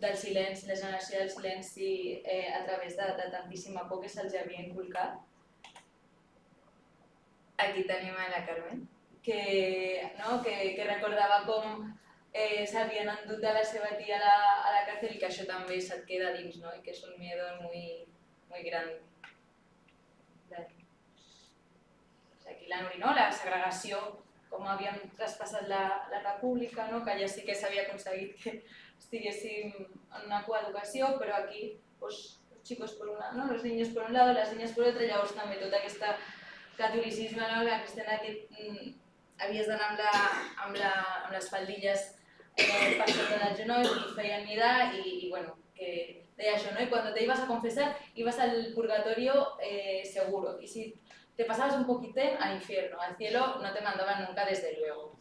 del silenci, la generació del silenci a través de tantíssima por que se'ls havia inculcat. Aquí tenim a la Carmen, que recordava com s'havien endut de la seva tia a la càrcel i que això també se't queda dins i que és un miedo molt gran. Aquí la Núria, la segregació, com havíem traspassat la república, que allà sí que s'havia aconseguit que estiguéssim en una coeducació, però aquí els xicos per un lado, els niños per un lado, les niñas per l'altre, llavors també tot aquest catolicisme, havies d'anar amb les faldilles per sota del genoll i feien nidar, i bueno, que deia això, i quan te ibas a confesar, ibas al purgatorio seguro, i si te pasabas un poquitín al infierno, al cielo no te mandaban nunca, desde luego.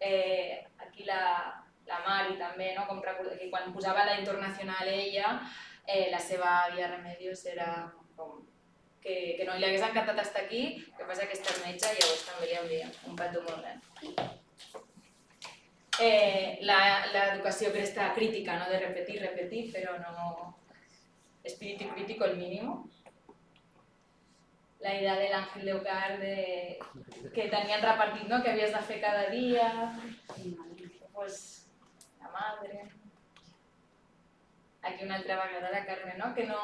Aquí la Mari també, com recordo que quan posava la Internacional ella, la seva via Remedios era com que no li hagués encantat estar aquí, que passa que està metge i llavors també li envia un petó molt gran. L'educació aquesta crítica, de repetir, però no... Espíritu crítico el mínimo. La idea de l'Àngel d'Eucar que tenien repartit, que havies de fer cada dia, la madre... Aquí una altra vegada la Carmen, que no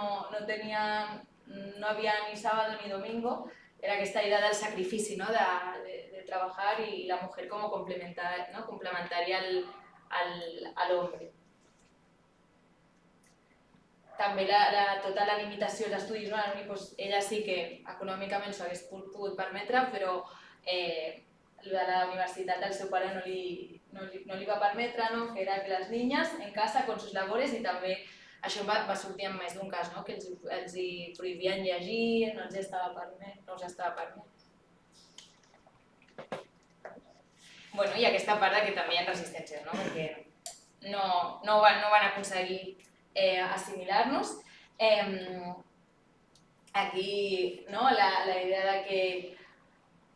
havia ni sábado ni domingo, era aquesta idea del sacrifici, de treballar i la mujer com complementària a l'home. També tota la limitació d'estudis, ella sí que econòmicament s'ho hagués pogut permetre, però la universitat del seu pare no li va permetre, que era que les niñas en casa con sus labores, i també això va sortir en més d'un cas, que els prohibien llegir, no els estava permès. I aquesta part que també hi ha resistències, perquè no van aconseguir assimilar-nos. Aquí la idea que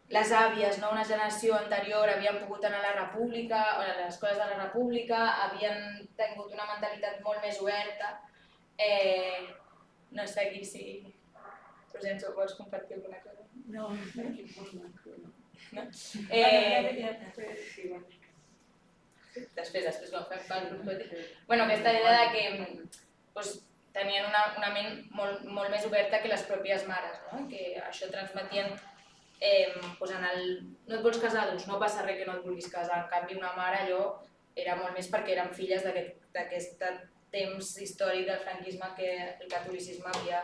les àvies, una generació anterior, havien pogut anar a la república, o a les escoles de la república, havien tingut una mentalitat molt més oberta. No sé aquí si... Rosenzo, vols compartir alguna cosa? No, no. Després ho fem per... Aquesta idea que tenien una ment molt més oberta que les pròpies mares, que això transmetien, no et vols casar, doncs no passa res que no et vulguis casar. En canvi, una mare allò era molt més perquè eren filles d'aquest temps històric del franquisme que el catolicisme havia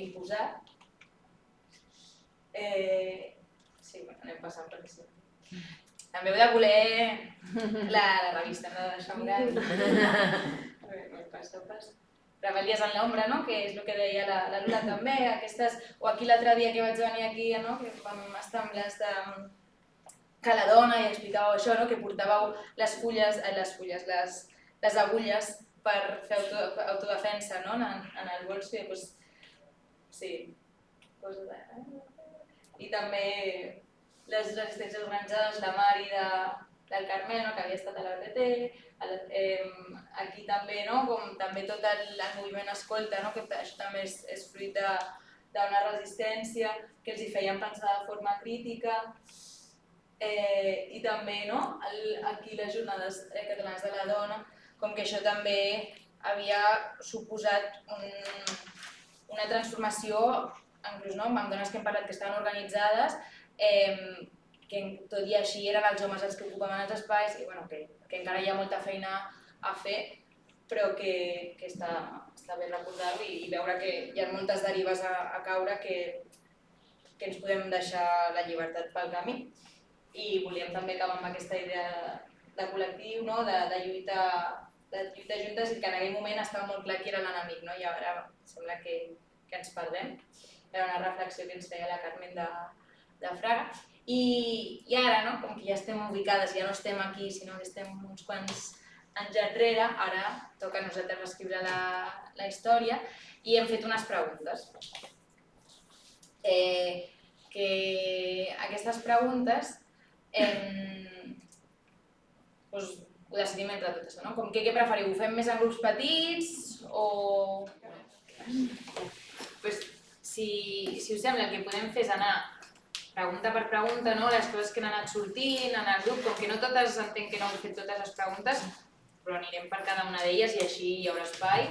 imposat. Sí, anem passant per aquí. També heu de voler la revista, no? De Xambrani. A veure, passa. rebel·lies en l'ombra, que és el que deia la Lula també, o aquí l'altre dia que vaig venir aquí, que vam estar amb les de Ca la Dona i explicàveu això, que portàveu les agulles per fer autodefensa en el bolso i doncs, sí, coses de... I també les resistències organitzades, la Mari del Carmel, que havia estat a l'RT, aquí també, com també tot el moviment escolta, que això també és fruit d'una resistència, que els hi feien pensar de forma crítica, i també aquí les jornades catalanes de la dona, com que això també havia suposat una transformació, inclús amb dones que hem parlat que estaven organitzades, que tot i així eren els homes els que ocupaven els espais i que encara hi ha molta feina a fer, però que està bé recordar-ho i veure que hi ha moltes derives a caure que ens podem deixar la llibertat pel camí. I volíem també acabar amb aquesta idea de col·lectiu, de lluita juntes i que en aquell moment estava molt clar qui era l'enemic i ara sembla que ens perdem. Era una reflexió que ens feia la Carmen de Fraga. I ara, com que ja estem ubicades, ja no estem aquí, sinó que estem uns quants anys enrere, ara toca a nosaltres reescriure la història i hem fet unes preguntes. Aquestes preguntes ho decidim entre totes. Què preferiu? Ho fem més en grups petits o...? Si us sembla, el que podem fer és anar pregunta per pregunta, les coses que han anat sortint en el grup, com que no totes, entenc que no heu fet totes les preguntes, però anirem per cada una d'elles i així hi haurà espai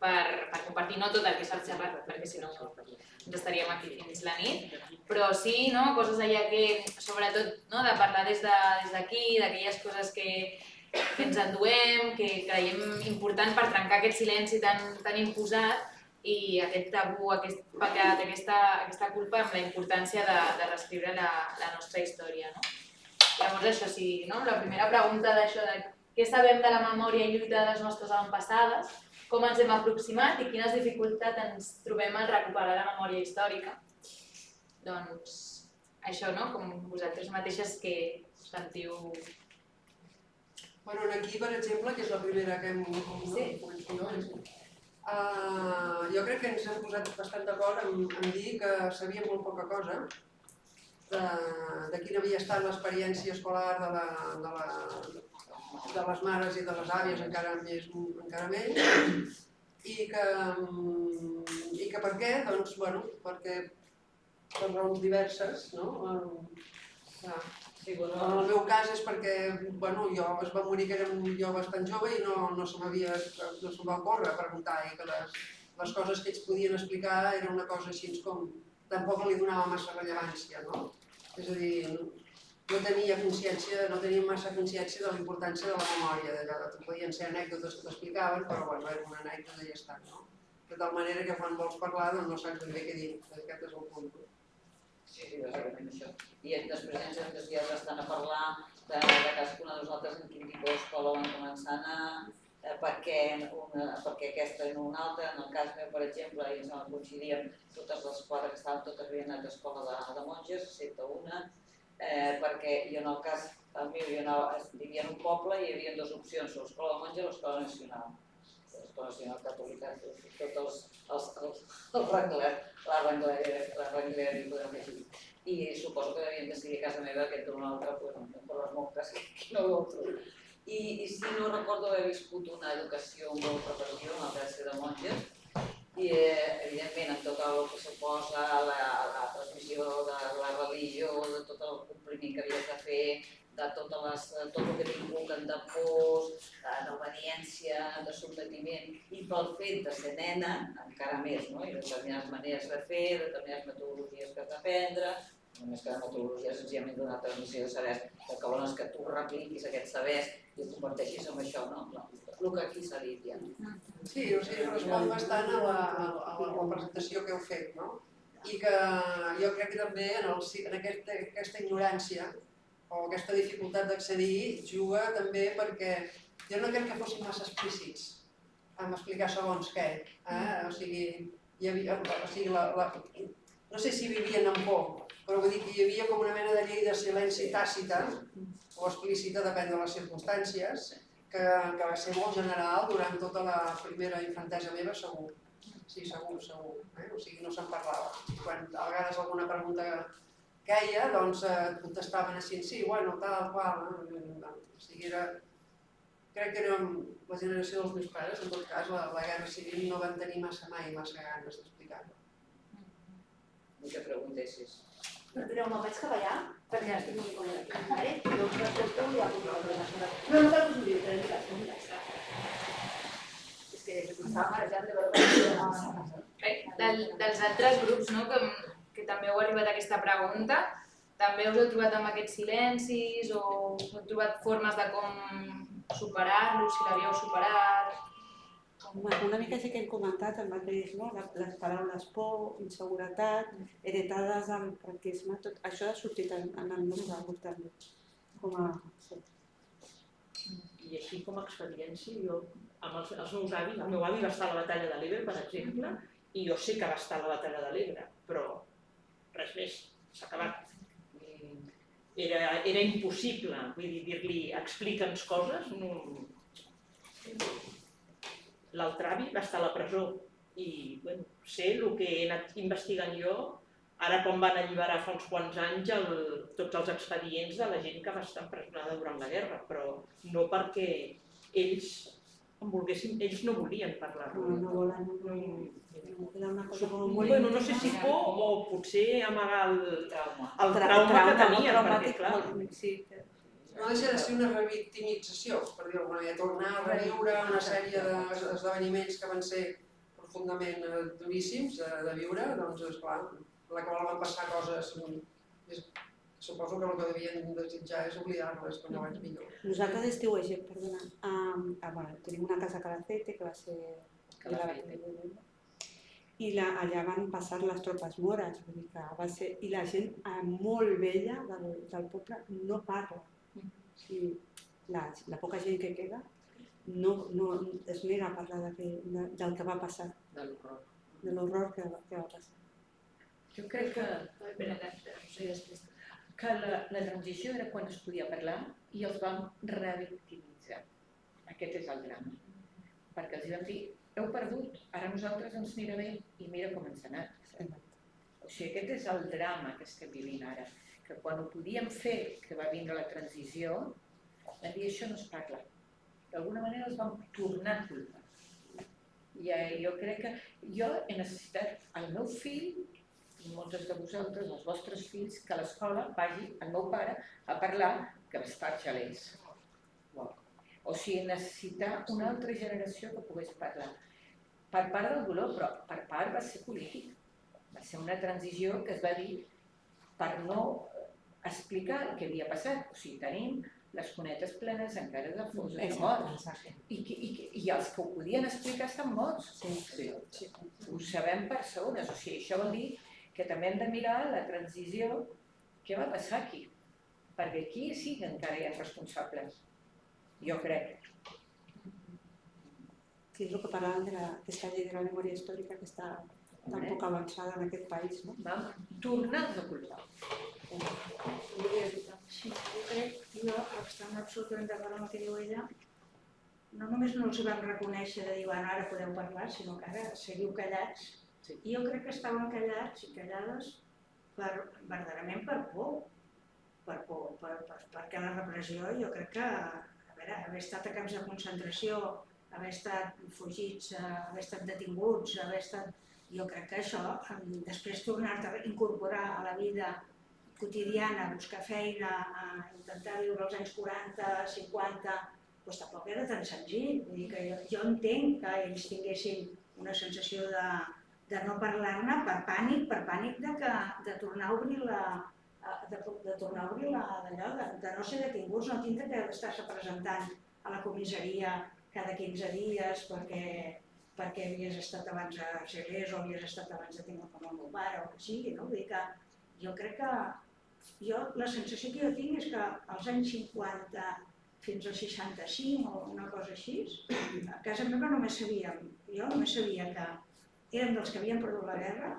per compartir no tot el que s'ha xerrat, perquè si no ens estaríem aquí fins la nit, però sí, coses allà que, sobretot, de parlar des d'aquí, d'aquelles coses que ens enduem, que creiem important per trencar aquest silenci tan imposat, i aquest tabú, aquest pecat, aquesta culpa amb la importància de reescriure la nostra història. Llavors això sí, la primera pregunta d'això de què sabem de la memòria i lluita de les nostres avantpassades, com ens hem aproximat i quines dificultats ens trobem en recuperar la memòria històrica. Doncs això, com vosaltres mateixes que sentiu... Bueno, aquí, per exemple, que és la primera que hem comentat, jo crec que ens hem posat bastant d'acord en dir que sabíem molt poca cosa de quina havia estat l'experiència escolar de les mares i de les àvies, encara menys, i que per què? Doncs, bueno, perquè per raons diverses, no? En el meu cas és perquè es va morir que érem jo bastant jove i no se m'havia ocórrer a preguntar i que les coses que ells podien explicar era una cosa així com tampoc li donava massa rellevància, és a dir, no teníem massa consciència de la importància de la memòria, podien ser anècdotes que t'explicaven, però era una anècdota i ja està, de tal manera que quan vols parlar no saps ben bé què dir, aquest és el punt. Sí, bàsicament això. I després ens hem desviat bastant a parlar de cadascuna de nosaltres en quin tipus d'escola van començar a anar, per què aquesta i no una altra. En el cas meu, per exemple, ens coincidíem totes les quatre que estaven, totes havien anat a escola de monges, excepte una, perquè jo en el cas meu vivia en un poble i hi havia dues opcions, l'escola de monges o l'escola nacional. L'escola nacional catòlica, tot el rangler, hi podem dir. I suposo que devien decidir a casa meva que entre una altra, per les moltes, que no ho trobo. I si no recordo haver viscut una educació molt repetitiva, una classe de monges, i evidentment amb tot el que suposa la transmissió de la religió, de tot el compliment que havies de fer, de tot el que t'inculquen de pors, d'obediència, de sotmetiment, i pel fet de ser nena, encara més, i de determinades maneres de fer, de determinades metodologies que has d'aprendre, només que la metodologia és senzillament donar transmissió de sabers, que volen que tu repliquis aquests sabers i ho comparteixis amb això, no? El que aquí s'ha dit ja. Sí, o sigui, respon bastant a la presentació que heu fet, no? I que jo crec que també en aquesta ignorància o aquesta dificultat d'accedir juga també perquè jo no crec que fossin massa explícits. m'explicar segons què. O sigui, no sé si vivien amb por, però vull dir que hi havia com una mena de llei de silenci tàcita o explícita, depèn de les circumstàncies, que va ser molt general durant tota la primera infantesa meva, segur. Sí, segur, segur. O sigui, no se'n parlava. Quan a vegades alguna pregunta queia, doncs et contestaven així, sí, bueno, tal, qual. O sigui, era... Crec que era la generació dels meus pares, en tot cas, la guerra civil no van tenir massa mai massa ganes d'explicar-ho. Ni que preguntessis. Perdoneu, me'l vaig cavallar? Perquè ja estic molt contenta. No us pregunteu, ja us pregunteu. No, no cal us ho diu, però ja us pregunteu. És que estava marejant de veritat. Dels altres grups, que també heu arribat a aquesta pregunta, també us heu trobat amb aquests silencis o heu trobat formes de com... superar-lo, si l'havíeu superat... Una mica sí que hem comentat el mateix, les paraules por, inseguretat, heretades del franquisme, tot això ha sortit en el nostre grup també. I així com a experiència, jo, amb els meus avis, el meu avi va estar a la batalla de l'Ebre, per exemple, i jo sé que va estar a la batalla de l'Ebre, però res més, s'ha acabat. Era impossible, vull dir, dir-li explica'ns coses, no... L'altre avi va estar a la presó i, bueno, sé el que he anat investigant jo, ara quan van alliberar fa uns quants anys tots els expedients de la gent que va estar empresonada durant la guerra, però no perquè ells en volguessin, ells no volien parlar-ho. No, no volen... Bueno, no sé si por o potser amagar el trauma que tenien, perquè clar... No deixa de ser una revictimització, per dir-ho d'alguna manera, tornar a reviure una sèrie d'esdeveniments que van ser profundament duríssims de viure, doncs esclar, la qual van passar coses... Suposo que el que devien desitjar és oblidar-les, però no és millor. Nosaltres estiu a gent, perdona, tenim una casa a Calacete, que va ser... i allà van passar les tropes mores, i la gent molt vella del poble no parla. La poca gent que queda es nega a parlar del que va passar, de l'horror que va passar. Jo crec que la transició era quan es podia parlar i els vam revictimitzar. Aquest és el drama. Perquè els vam dir, heu perdut, ara nosaltres ens anirà bé i mira com ens ha anat. O sigui, aquest és el drama que estem vivint ara, que quan ho podíem fer, que va vindre la transició, vam dir, això no es parla. D'alguna manera els vam tornar a culpar. Jo crec que jo he necessitat el meu fill, i moltes de vosaltres, els vostres fills, que a l'escola vagi el meu pare a parlar que va estar xalès. O sigui, necessitar una altra generació que pogués parlar. Per part del dolor, però per part va ser polític. Va ser una transició que es va dir per no explicar el que havia passat. O sigui, tenim les cunetes plenes encara de fons de morts. I els que ho podien explicar estan morts. Ho sabem per segones. O sigui, això vol dir que també hem de mirar la transició, què va passar aquí. Perquè aquí sí que encara hi ha responsables. Jo crec. Sí, és el que parlàvem d'aquesta llei de la memòria històrica que està tan poc avançada en aquest país, no? Vam tornar-nos a culpar. Sí, jo crec, jo, estant absolutament d'acord amb el que diu ella, no només no els vam reconèixer de dir, bueno, ara podeu parlar, sinó que ara seguiu callats. I jo crec que estaven callats i callades verdaderament per por. Per por, perquè la repressió jo crec que, a veure, haver estat a camps de concentració, haver estat fugits, haver estat detinguts, haver estat... Jo crec que això, després tornar-te a incorporar a la vida quotidiana, a buscar feina, a intentar viure els anys 40, 50, doncs tampoc era tan senzill. Vull dir que jo entenc que ells tinguessin una sensació de... no parlar-ne per pànic de tornar a obrir la d'allò, de no ser detinguts, no tindre que estar-se presentant a la comissaria cada 15 dies perquè havies estat abans a Xerès o havies estat abans de tenir com el meu pare o el que sigui, no? Vull dir que jo crec que... La sensació que jo tinc és que als anys 50 fins als 65 o una cosa així. A casa meva només sabíem, jo només sabia que érem dels que havien perdut la guerra,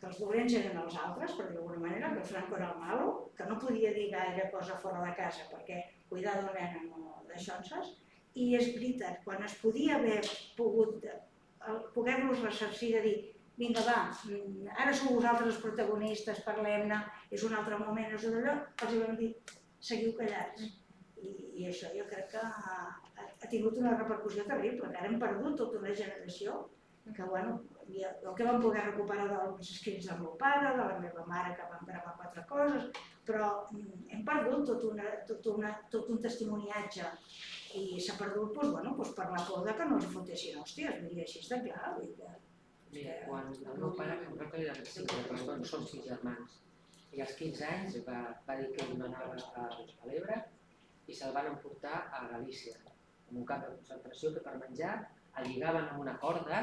que els dolents eren els altres, per dir d'alguna manera, que el Franco era el malo, que no podia dir gaire cosa fora de casa perquè cuidado nena no deixonses, i és veritat, quan es podia haver pogut poder-los ressarcir de dir vinga va, ara sou vosaltres els protagonistes, parlem-ne, és un altre moment, és d'allò, els hi vam dir, seguiu callats. I això jo crec que ha tingut una repercussió terrible, que ara hem perdut tota una generació, que bueno, el que vam poder recuperar dels escrits del meu pare, de la meva mare, que van gravar quatre coses, però hem perdut tot un testimoniatge i s'ha perdut per la por que no ens fotessin hòsties, vull dir, així està clar. Mira, quan el meu pare em recorda que són 6 germans i als 15 anys va dir que donava a l'Ebre i se'l van emportar a Galícia, en un camp de concentració que per menjar el lligaven amb una corda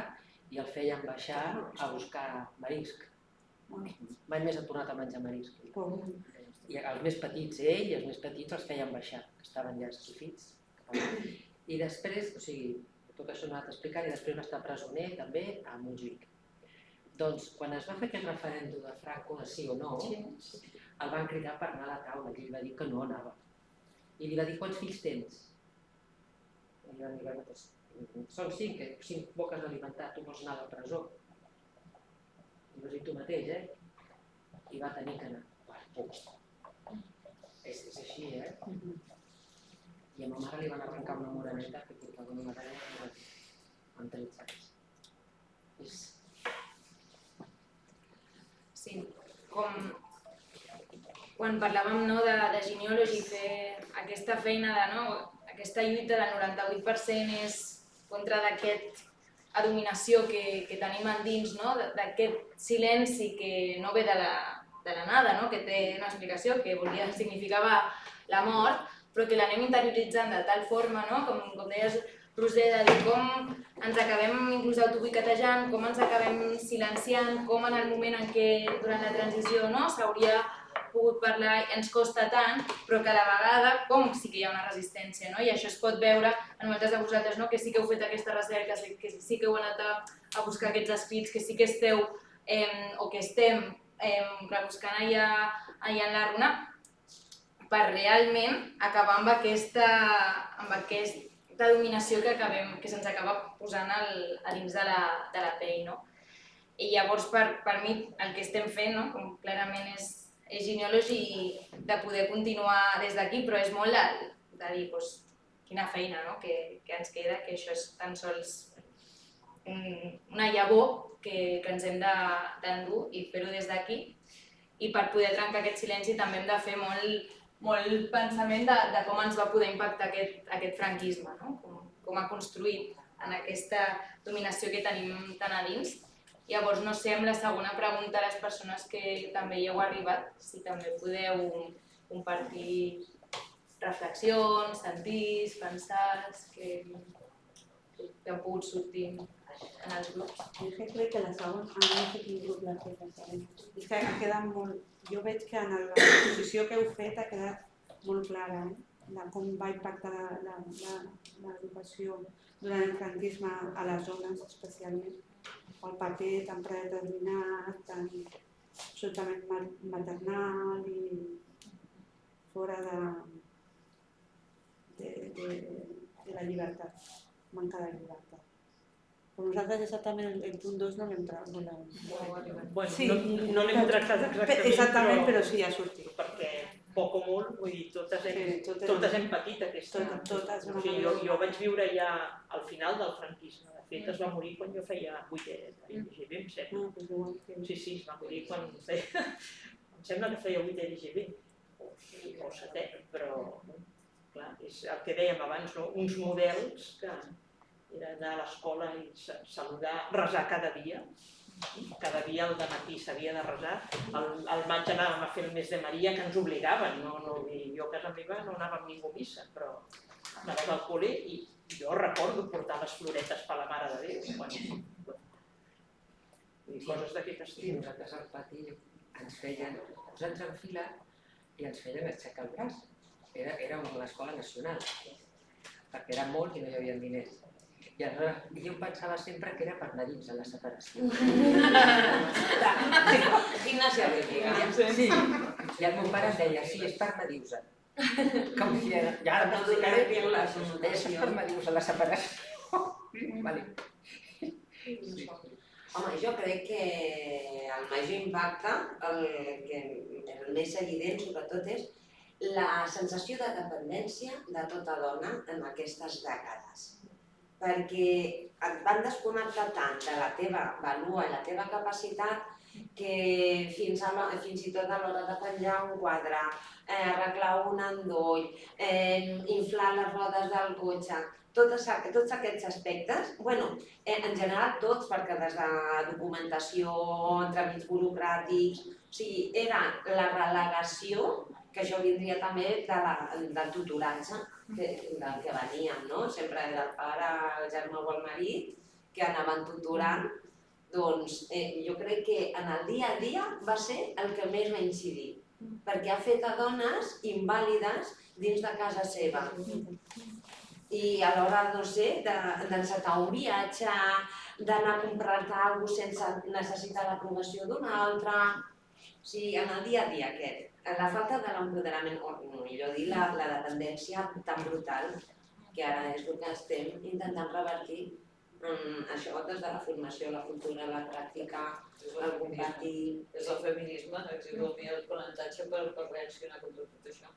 i el feien baixar a buscar marisc. Mai més ha tornat a menjar marisc. I els més petits ell i els més petits els feien baixar, que estaven ja esquifits. I després, o sigui, tot això no ha anat explicant, i després va estar presoner també a Montjuïc. Doncs quan es va fer aquest referèndum de Franco de sí o no, el van cridar per anar a la taula i ell va dir que no anava. I li va dir, quants fills tens? I li van dir, bueno, són 5 boques d'alimentar, tu vols anar a la presó. I vas dir tu mateix, eh? I va tenir que anar. És així, eh? I a ma mare li van arrencar una moreneta que portava una mare amb 13 anys. Sí, com... Quan parlàvem de Jineolojî, fer aquesta feina, aquesta lluita del 98% és contra aquesta dominació que tenim endins, d'aquest silenci que no ve de la nada, que té una explicació que significava la mort, però que l'anem interioritzant de tal forma, com deies, Roser, com ens acabem inclús autoboicotejant, com ens acabem silenciant, com en el moment en què durant la transició s'hauria pogut parlar ens costa tant, però que a la vegada com sí que hi ha una resistència, i això es pot veure en moltes de vosaltres, que sí que heu fet aquesta recerca, que sí que heu anat a buscar aquests escrits, que sí que esteu o que estem rebuscant allà en la runa per realment acabar amb aquesta dominació que se'ns acaba posant a dins de la pell. I llavors per mi el que estem fent, com clarament és Jineolojî, de poder continuar des d'aquí, però és molt de dir quina feina que ens queda, que això és tan sols una llavor que ens hem d'endur i fer-ho des d'aquí. I per poder trencar aquest silenci també hem de fer molt pensament de com ens va poder impactar aquest franquisme, com ha construït en aquesta dominació que tenim tan a dins. Llavors, no sé, amb la segona pregunta a les persones que també hi heu arribat, si també podeu compartir reflexions, sentits, pensats, que han pogut sortir en els grups. Jo crec que la segona no sé quin grup l'ha fet, és que ha quedat molt... Jo veig que en la exposició que heu fet ha quedat molt clara de com va impactar l'educació durant el franquisme a les zones especialment. El paper tan predeterminat, tan absolutament maternal i fora de la llibertat, manca de llibertat. Però nosaltres exactament el punt 2 no l'hem tractat exactament. Exactament, però sí, ha sortit. Perquè poc o molt, vull dir, totes hem patit aquesta... Jo vaig viure ja al final del franquisme. De fet, es va morir quan jo feia 8 d'EGB, em sembla. Sí, es va morir quan feia... Em sembla que feia 8 d'EGB, o 7, però... Clar, és el que dèiem abans, uns models que era anar a l'escola i saludar, resar cada dia. Cada dia al dematí s'havia de resar. Al maig anàvem a fer el mes de Maria, que ens obligaven. Jo a casa meva no anava amb ningú a missa, però anava al col·le i... Jo recordo portar les floretes per la Mare de Déu. I coses d'aquest estil. Nosaltres al pati ens feien posar-nos en fila i ens feien aixecar el braç. era una escola nacional, perquè era molt i no hi havia diners. I aleshores jo pensava sempre que era per anar dins a la separació. Gimnàsia rítmica. Sí. I el meu pare deia, sí, és per anar dins a la separació. Home, jo crec que el major impacte, el més evident sobretot, és la sensació de dependència de tota dona en aquestes dècades, perquè et van desconnectar tant de la teva valua i la teva capacitat que fins i tot a l'hora de penjar un quadre, arreglar un endoll, inflar les rodes del cotxe, tots aquests aspectes, en general tots, perquè des de documentació, tràmits burocràtics, o sigui, era la relegació, que això vindria també del tutoratge del que veníem, no? Sempre era el pare, el germà o el marit, que anaven tutorant. Doncs jo crec que en el dia a dia va ser el que més va incidir, perquè ha fet a dones invàlides dins de casa seva. I a l'hora, no sé, d'encetar un viatge, d'anar a comprar-te alguna cosa sense necessitar l'aprovació d'una altra... O sigui, en el dia a dia aquest, la falta de l'empoderament, o millor dir, la dependència tan brutal, que ara és el que estem intentant revertir, això des de la formació, la cultura, la pràctica, el compartir... Des del feminisme, exigir el plantatge per reaccionar contra tot això.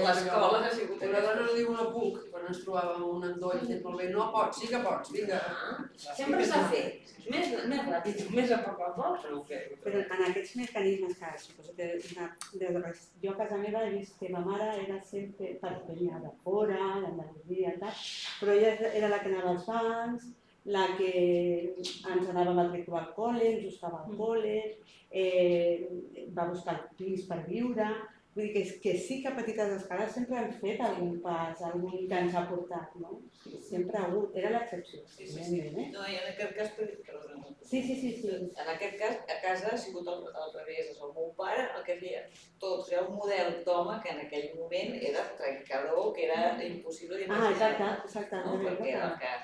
L'escola, si una dona no diu no puc, quan ens trobàvem un endoll fent molt bé, no pots, sí que pots, vinga. Sempre s'ha fet, més ràpid, més a poc a poc. Però en aquests mecanismes que suposo que jo a casa meva he vist que ma mare era sempre venia de fora, d'Andalusia, però ella era la que anava als bancs, la que ens anava a matricular al col·le, ens buscava al col·le, va buscar el pis per viure... Vull dir que sí que a petites escales sempre han fet algun pas, algun que ens ha portat, no? Sempre ha hagut, era l'excepció. Sí, sí, sí. No, i en aquest cas... Sí, sí, sí. En aquest cas, a casa ha sigut al revés. És el meu pare el que feia tots. Era un model d'home que en aquell moment era trencador, que era impossible d'imaginar. Ah, exacte, exacte.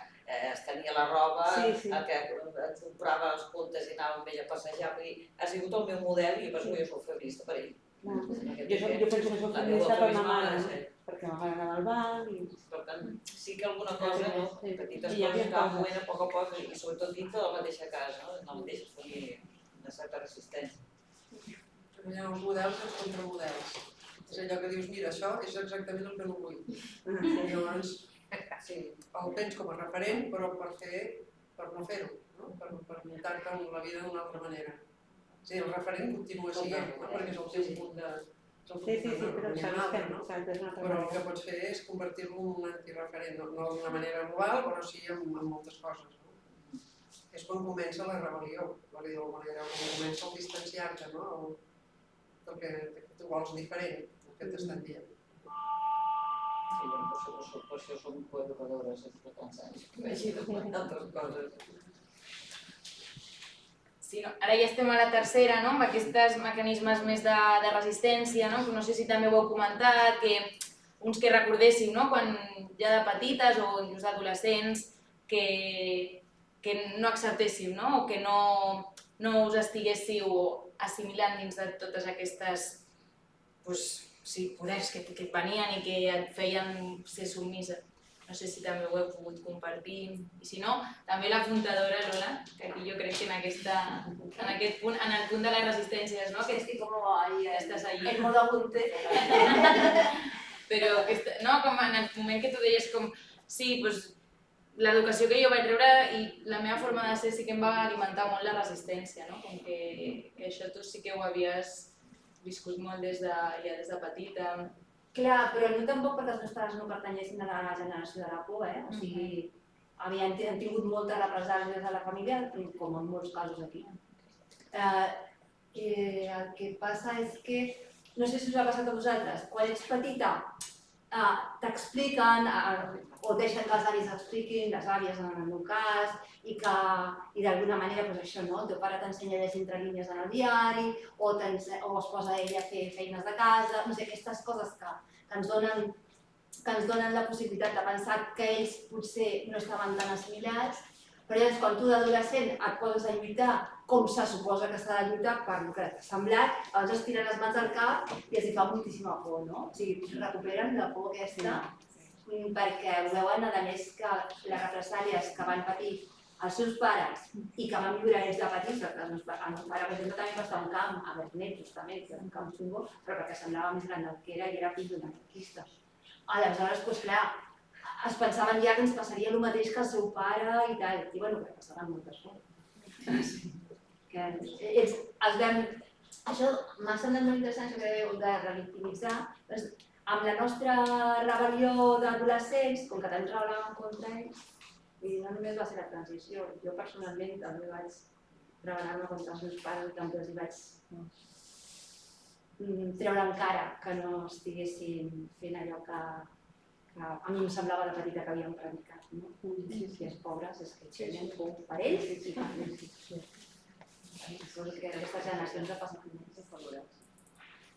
Es tenia la roba, el que ens comprava els puntes i anava amb ell a passejar. Ha sigut el meu model i penso que jo soc feminista per ell. Jo penso que soc feminista per ma mare, perquè ma mare anava al banc. Per tant, sí que alguna cosa, petites coses, cada moment a poc, i sobretot dins de la mateixa casa, de la mateixa família, una certa resistència. Hi ha uns models i els contramodels. És allò que dius, mira, això és exactament el que no vull. Llavors... Sí, el tens com a referent, però per no fer-ho, per muntar-te la vida d'una altra manera. Sí, el referent continua sent, perquè és el teu punt de... Sí, sí, però el que pots fer és convertir-lo en un antireferent, no d'una manera global, però sí en moltes coses. És quan comença la rebel·lió, comença el distanciar-te del que tu vols diferent, el que t'estan dient. Sí, per això som coeducadores, sempre cansats. Imagina't altres coses. Ara ja estem a la tercera, amb aquests mecanismes més de resistència. No sé si també ho heu comentat, uns que recordéssim quan ja de petites o inclús d'adolescents que no acceptéssim o que no us estiguéssiu assimilant dins de totes aquestes... Sí, poders que et venien i que et feien ser submisa. No sé si també ho heu pogut compartir. I si no, també l'apuntadora, Lola, que aquí jo crec que en aquest punt, en el punt de les resistències, no? Que estic com ahí, estàs ahí. El modo apunte. Però com en el moment que tu deies com, sí, doncs l'educació que jo vaig rebre i la meva forma de ser sí que em va alimentar molt la resistència, no? Com que això tu sí que ho havies... viscut molt ja des de petita. Clar, però no tampoc perquè els meus pares no pertanyessin a la generació de la por, o sigui, han tingut moltes represàlies de la família, com en molts casos aquí. El que passa és que, no sé si us ha passat a vosaltres, quan ets petita t'expliquen o deixen que els avis expliquin, les àvies en el meu cas, i d'alguna manera això, no? El teu pare t'ensenya a llegir entre línies en el diari o es posa ella a fer feines de casa, no sé, aquestes coses que ens donen la possibilitat de pensar que ells potser no estaven tan assimilats, però llavors quan tu d'adolescent et poses a lluitar com se suposa que s'ha de lluitar per el que t'ha semblat, els es tiren les mans al cap i els fa moltíssima por, no? O sigui, recuperen la por aquesta perquè veuen, a més, que les represàlies que van patir els seus pares i que van viure ells de petits, perquè el meu pare, per exemple, també va estar a un camp, a Bernet, justament, que era un camp xungo, però perquè semblava més gran del que era i era fill d'una franquista. Aleshores, doncs clar, es pensaven ja que ens passaria el mateix que el seu pare i tal. I bueno, que passaven moltes coses. Això m'ha semblat molt interessant, això que dèieu de revictimitzar. Amb la nostra rebel·lió d'adolescents, com que tant rebel·làvem contra ells, i no només va ser la transició, jo personalment també vaig rebel·lar-me contra els meus pares i també els vaig treure encara que no estiguessin fent allò que a mi em semblava la petita que havíem predicat, no? Si és pobre, és que tenen por per ells i per ells. Són aquestes generacions de passaments i favorables.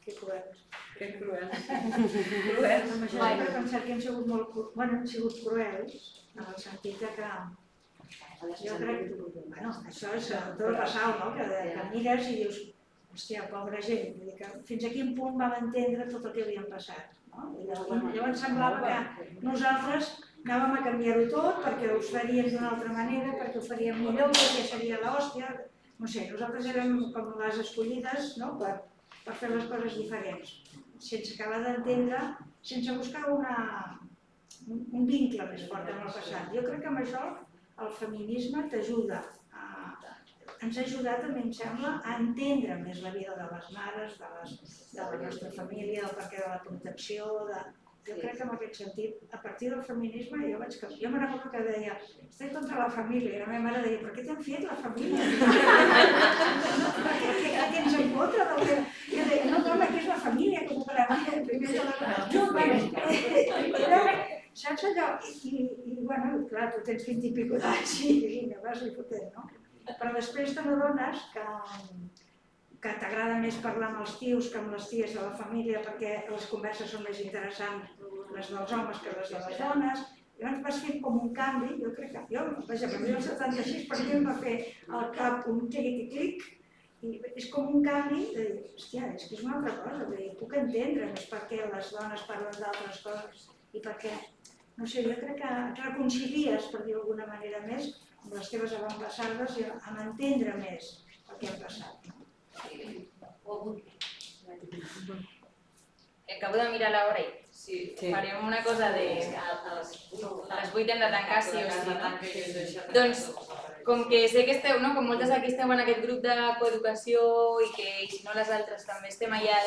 Que cruels. Que cruels. Cruels. Jo sempre he pensat que hem sigut molt cruels. Bueno, hem sigut cruels en el sentit que... Jo crec que... Bueno, això és tot el passau, no? Que mires i dius, hòstia, pobra gent. Vull dir que fins a quin punt vam entendre tot el que havíem passat. Llavors semblava que nosaltres anàvem a canviar-ho tot perquè ho faríem d'una altra manera, perquè ho faríem millor, perquè seria l'hòstia, no sé, nosaltres érem com les escollides per fer les coses diferents, sense acabar d'entendre, sense buscar un vincle més fort amb el passat. Jo crec que amb això el feminisme t'ajuda, ens ha ajudat, també em sembla, a entendre més la vida de les mares, de la nostra família, del perquè de la protecció. Jo crec que en aquest sentit, a partir del feminisme, jo me recordo que deia, estic contra la família, i la meva mare deia, per què t'han fet la família? Què tens en contra? Jo deia, no, dona, que és la família, que ho parlarem primer de la família. Saps allò? I, bueno, clar, tu tens 20 i pico d'anys i vas i fotent, no? Però després te n'adones que t'agrada més parlar amb els tios que amb les ties de la família perquè les converses són més interessants les dels homes que les de les dones. Llavors vas fent com un canvi, jo crec que jo, vaja, per mi el 76 per mi em va fer al cap un clic-clic i és com un canvi de dir, hòstia, és que és una altra cosa, puc entendre més per què les dones parlen d'altres coses i per què, no sé, jo crec que reconcilies, per dir d'alguna manera més, amb les teves avantpassades i a entendre més el que ha passat. Acabo de mirar l'hora i farem una cosa de... A les 8 hem de tancar, sí o sí. Doncs, com que sé que esteu, com moltes aquí esteu en aquest grup de coeducació i que, si no les altres, també estem allà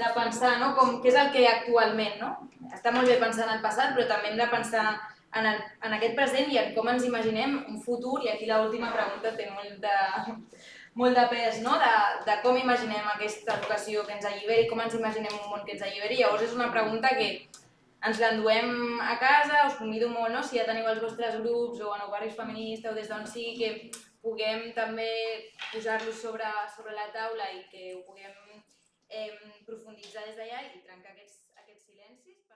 de pensar què és el que actualment, no? Està molt bé pensar en el passat, però també hem de pensar en aquest present i en com ens imaginem un futur, i aquí l'última pregunta té molt de pes, de com imaginem aquesta educació que ens alliberi, com ens imaginem un món que ens alliberi. Llavors és una pregunta que ens l'enduem a casa, us convido molt, si ja teniu els vostres grups o en el barri feminista o des d'on sigui, que puguem també posar-los sobre la taula i que ho puguem profunditzar des d'allà i trencar aquests silencis.